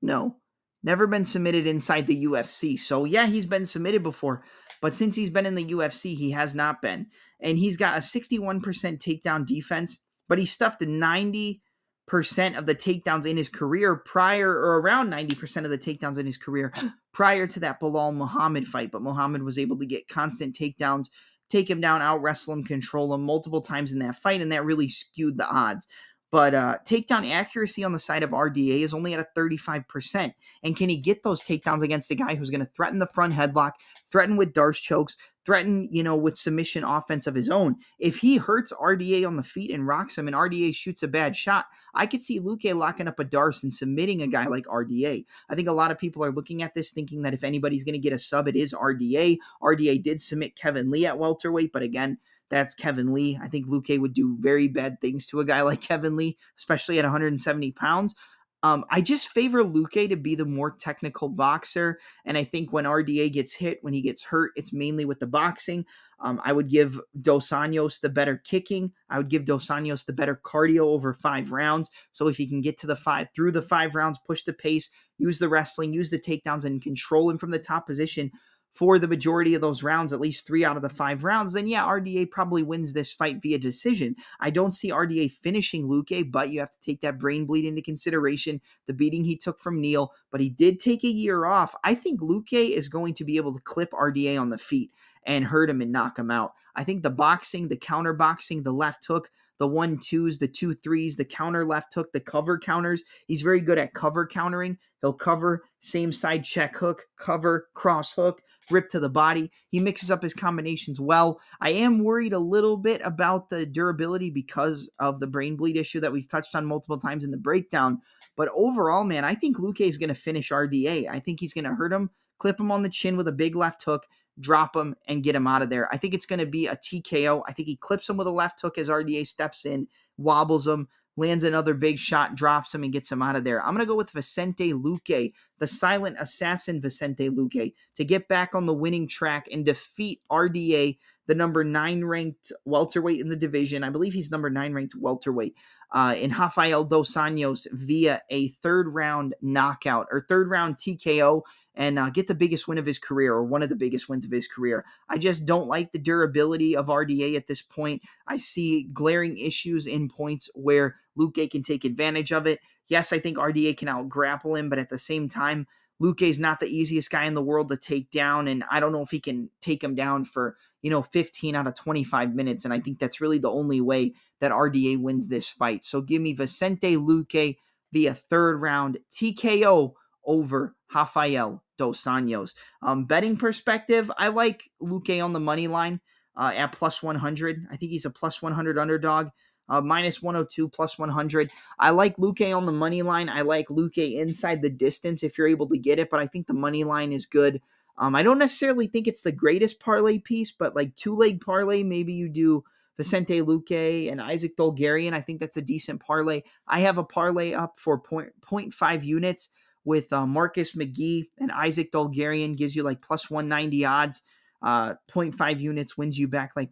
No, never been submitted inside the U F C. So yeah, he's been submitted before, but since he's been in the U F C, he has not been. And he's got a sixty-one percent takedown defense, but he stuffed ninety percent of the takedowns in his career prior, or around ninety percent of the takedowns in his career prior to that Bilal Muhammad fight. But Muhammad was able to get constant takedowns, take him down, out-wrestle him, control him multiple times in that fight, and that really skewed the odds. But uh, takedown accuracy on the side of R D A is only at a thirty-five percent. And can he get those takedowns against a guy who's going to threaten the front headlock, threaten with Darce chokes, threaten, you know, with submission offense of his own? If he hurts R D A on the feet and rocks him and R D A shoots a bad shot, I could see Luque locking up a Darce and submitting a guy like R D A. I think a lot of people are looking at this thinking that if anybody's going to get a sub, it is R D A. R D A did submit Kevin Lee at welterweight, but again, that's Kevin Lee. I think Luque would do very bad things to a guy like Kevin Lee, especially at one seventy pounds. Um, I just favor Luque to be the more technical boxer, and I think when R D A gets hit, when he gets hurt, it's mainly with the boxing. Um, I would give Dos Anjos the better kicking. I would give Dos Anjos the better cardio over five rounds. So if he can get to the five through the five rounds, push the pace, use the wrestling, use the takedowns, and control him from the top position for the majority of those rounds, at least three out of the five rounds, then yeah, R D A probably wins this fight via decision. I don't see R D A finishing Luque, but you have to take that brain bleed into consideration, the beating he took from Neal, but he did take a year off. I think Luque is going to be able to clip R D A on the feet and hurt him and knock him out. I think the boxing, the counter boxing, the left hook, the one twos, the two threes, the counter left hook, the cover counters. He's very good at cover countering. He'll cover, same side check hook, cover, cross hook, rip to the body. He mixes up his combinations well. I am worried a little bit about the durability because of the brain bleed issue that we've touched on multiple times in the breakdown. But overall, man, I think Luque is going to finish R D A. I think he's going to hurt him, clip him on the chin with a big left hook, drop him, and get him out of there. I think it's going to be a T K O. I think he clips him with a left hook as R D A steps in, wobbles him, lands another big shot, drops him, and gets him out of there. I'm going to go with Vicente Luque, the silent assassin Vicente Luque, to get back on the winning track and defeat R D A, the number nine ranked welterweight in the division. I believe he's number nine ranked welterweight uh, in Rafael Dos Anjos via a third round knockout or third round T K O and uh, get the biggest win of his career, or one of the biggest wins of his career. I just don't like the durability of R D A at this point. I see glaring issues in points where Luque can take advantage of it. Yes, I think R D A can out-grapple him, but at the same time, Luque's not the easiest guy in the world to take down, and I don't know if he can take him down for, you know, fifteen out of twenty-five minutes, and I think that's really the only way that R D A wins this fight. So give me Vicente Luque via third round T K O over Rafael Dos Anjos. Um, betting perspective, I like Luque on the money line uh, at plus one hundred. I think he's a plus one hundred underdog. Uh, minus one oh two, plus one hundred. I like Luque on the money line. I like Luque inside the distance if you're able to get it, but I think the money line is good. Um, I don't necessarily think it's the greatest parlay piece, but like two-leg parlay, maybe you do Vicente Luque and Isaac Dulgarian. I think that's a decent parlay. I have a parlay up for point, point five units with uh, Marcus McGee and Isaac Dulgarian. Gives you like plus one ninety odds. Uh, point five units wins you back like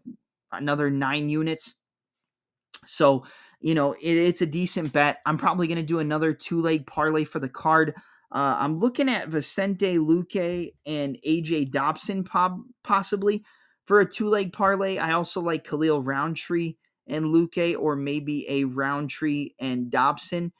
another nine units. So, you know, it, it's a decent bet. I'm probably going to do another two-leg parlay for the card. Uh, I'm looking at Vicente Luque and A J Dobson po- possibly for a two-leg parlay. I also like Khalil Roundtree and Luque, or maybe a Roundtree and Dobson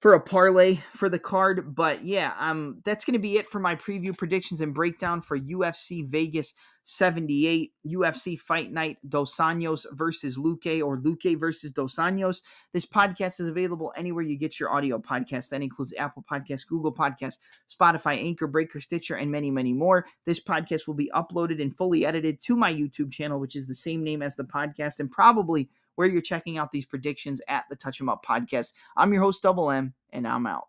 for a parlay for the card. But yeah, um, that's going to be it for my preview, predictions, and breakdown for U F C Vegas seventy-eight, U F C Fight Night, Dos Anjos versus Luque, or Luque versus Dos Anjos. This podcast is available anywhere you get your audio podcasts. That includes Apple Podcasts, Google Podcasts, Spotify, Anchor, Breaker, Stitcher, and many, many more. This podcast will be uploaded and fully edited to my YouTube channel, which is the same name as the podcast, and probably where you're checking out these predictions at the Touch 'Em Up podcast. I'm your host, Double M, and I'm out.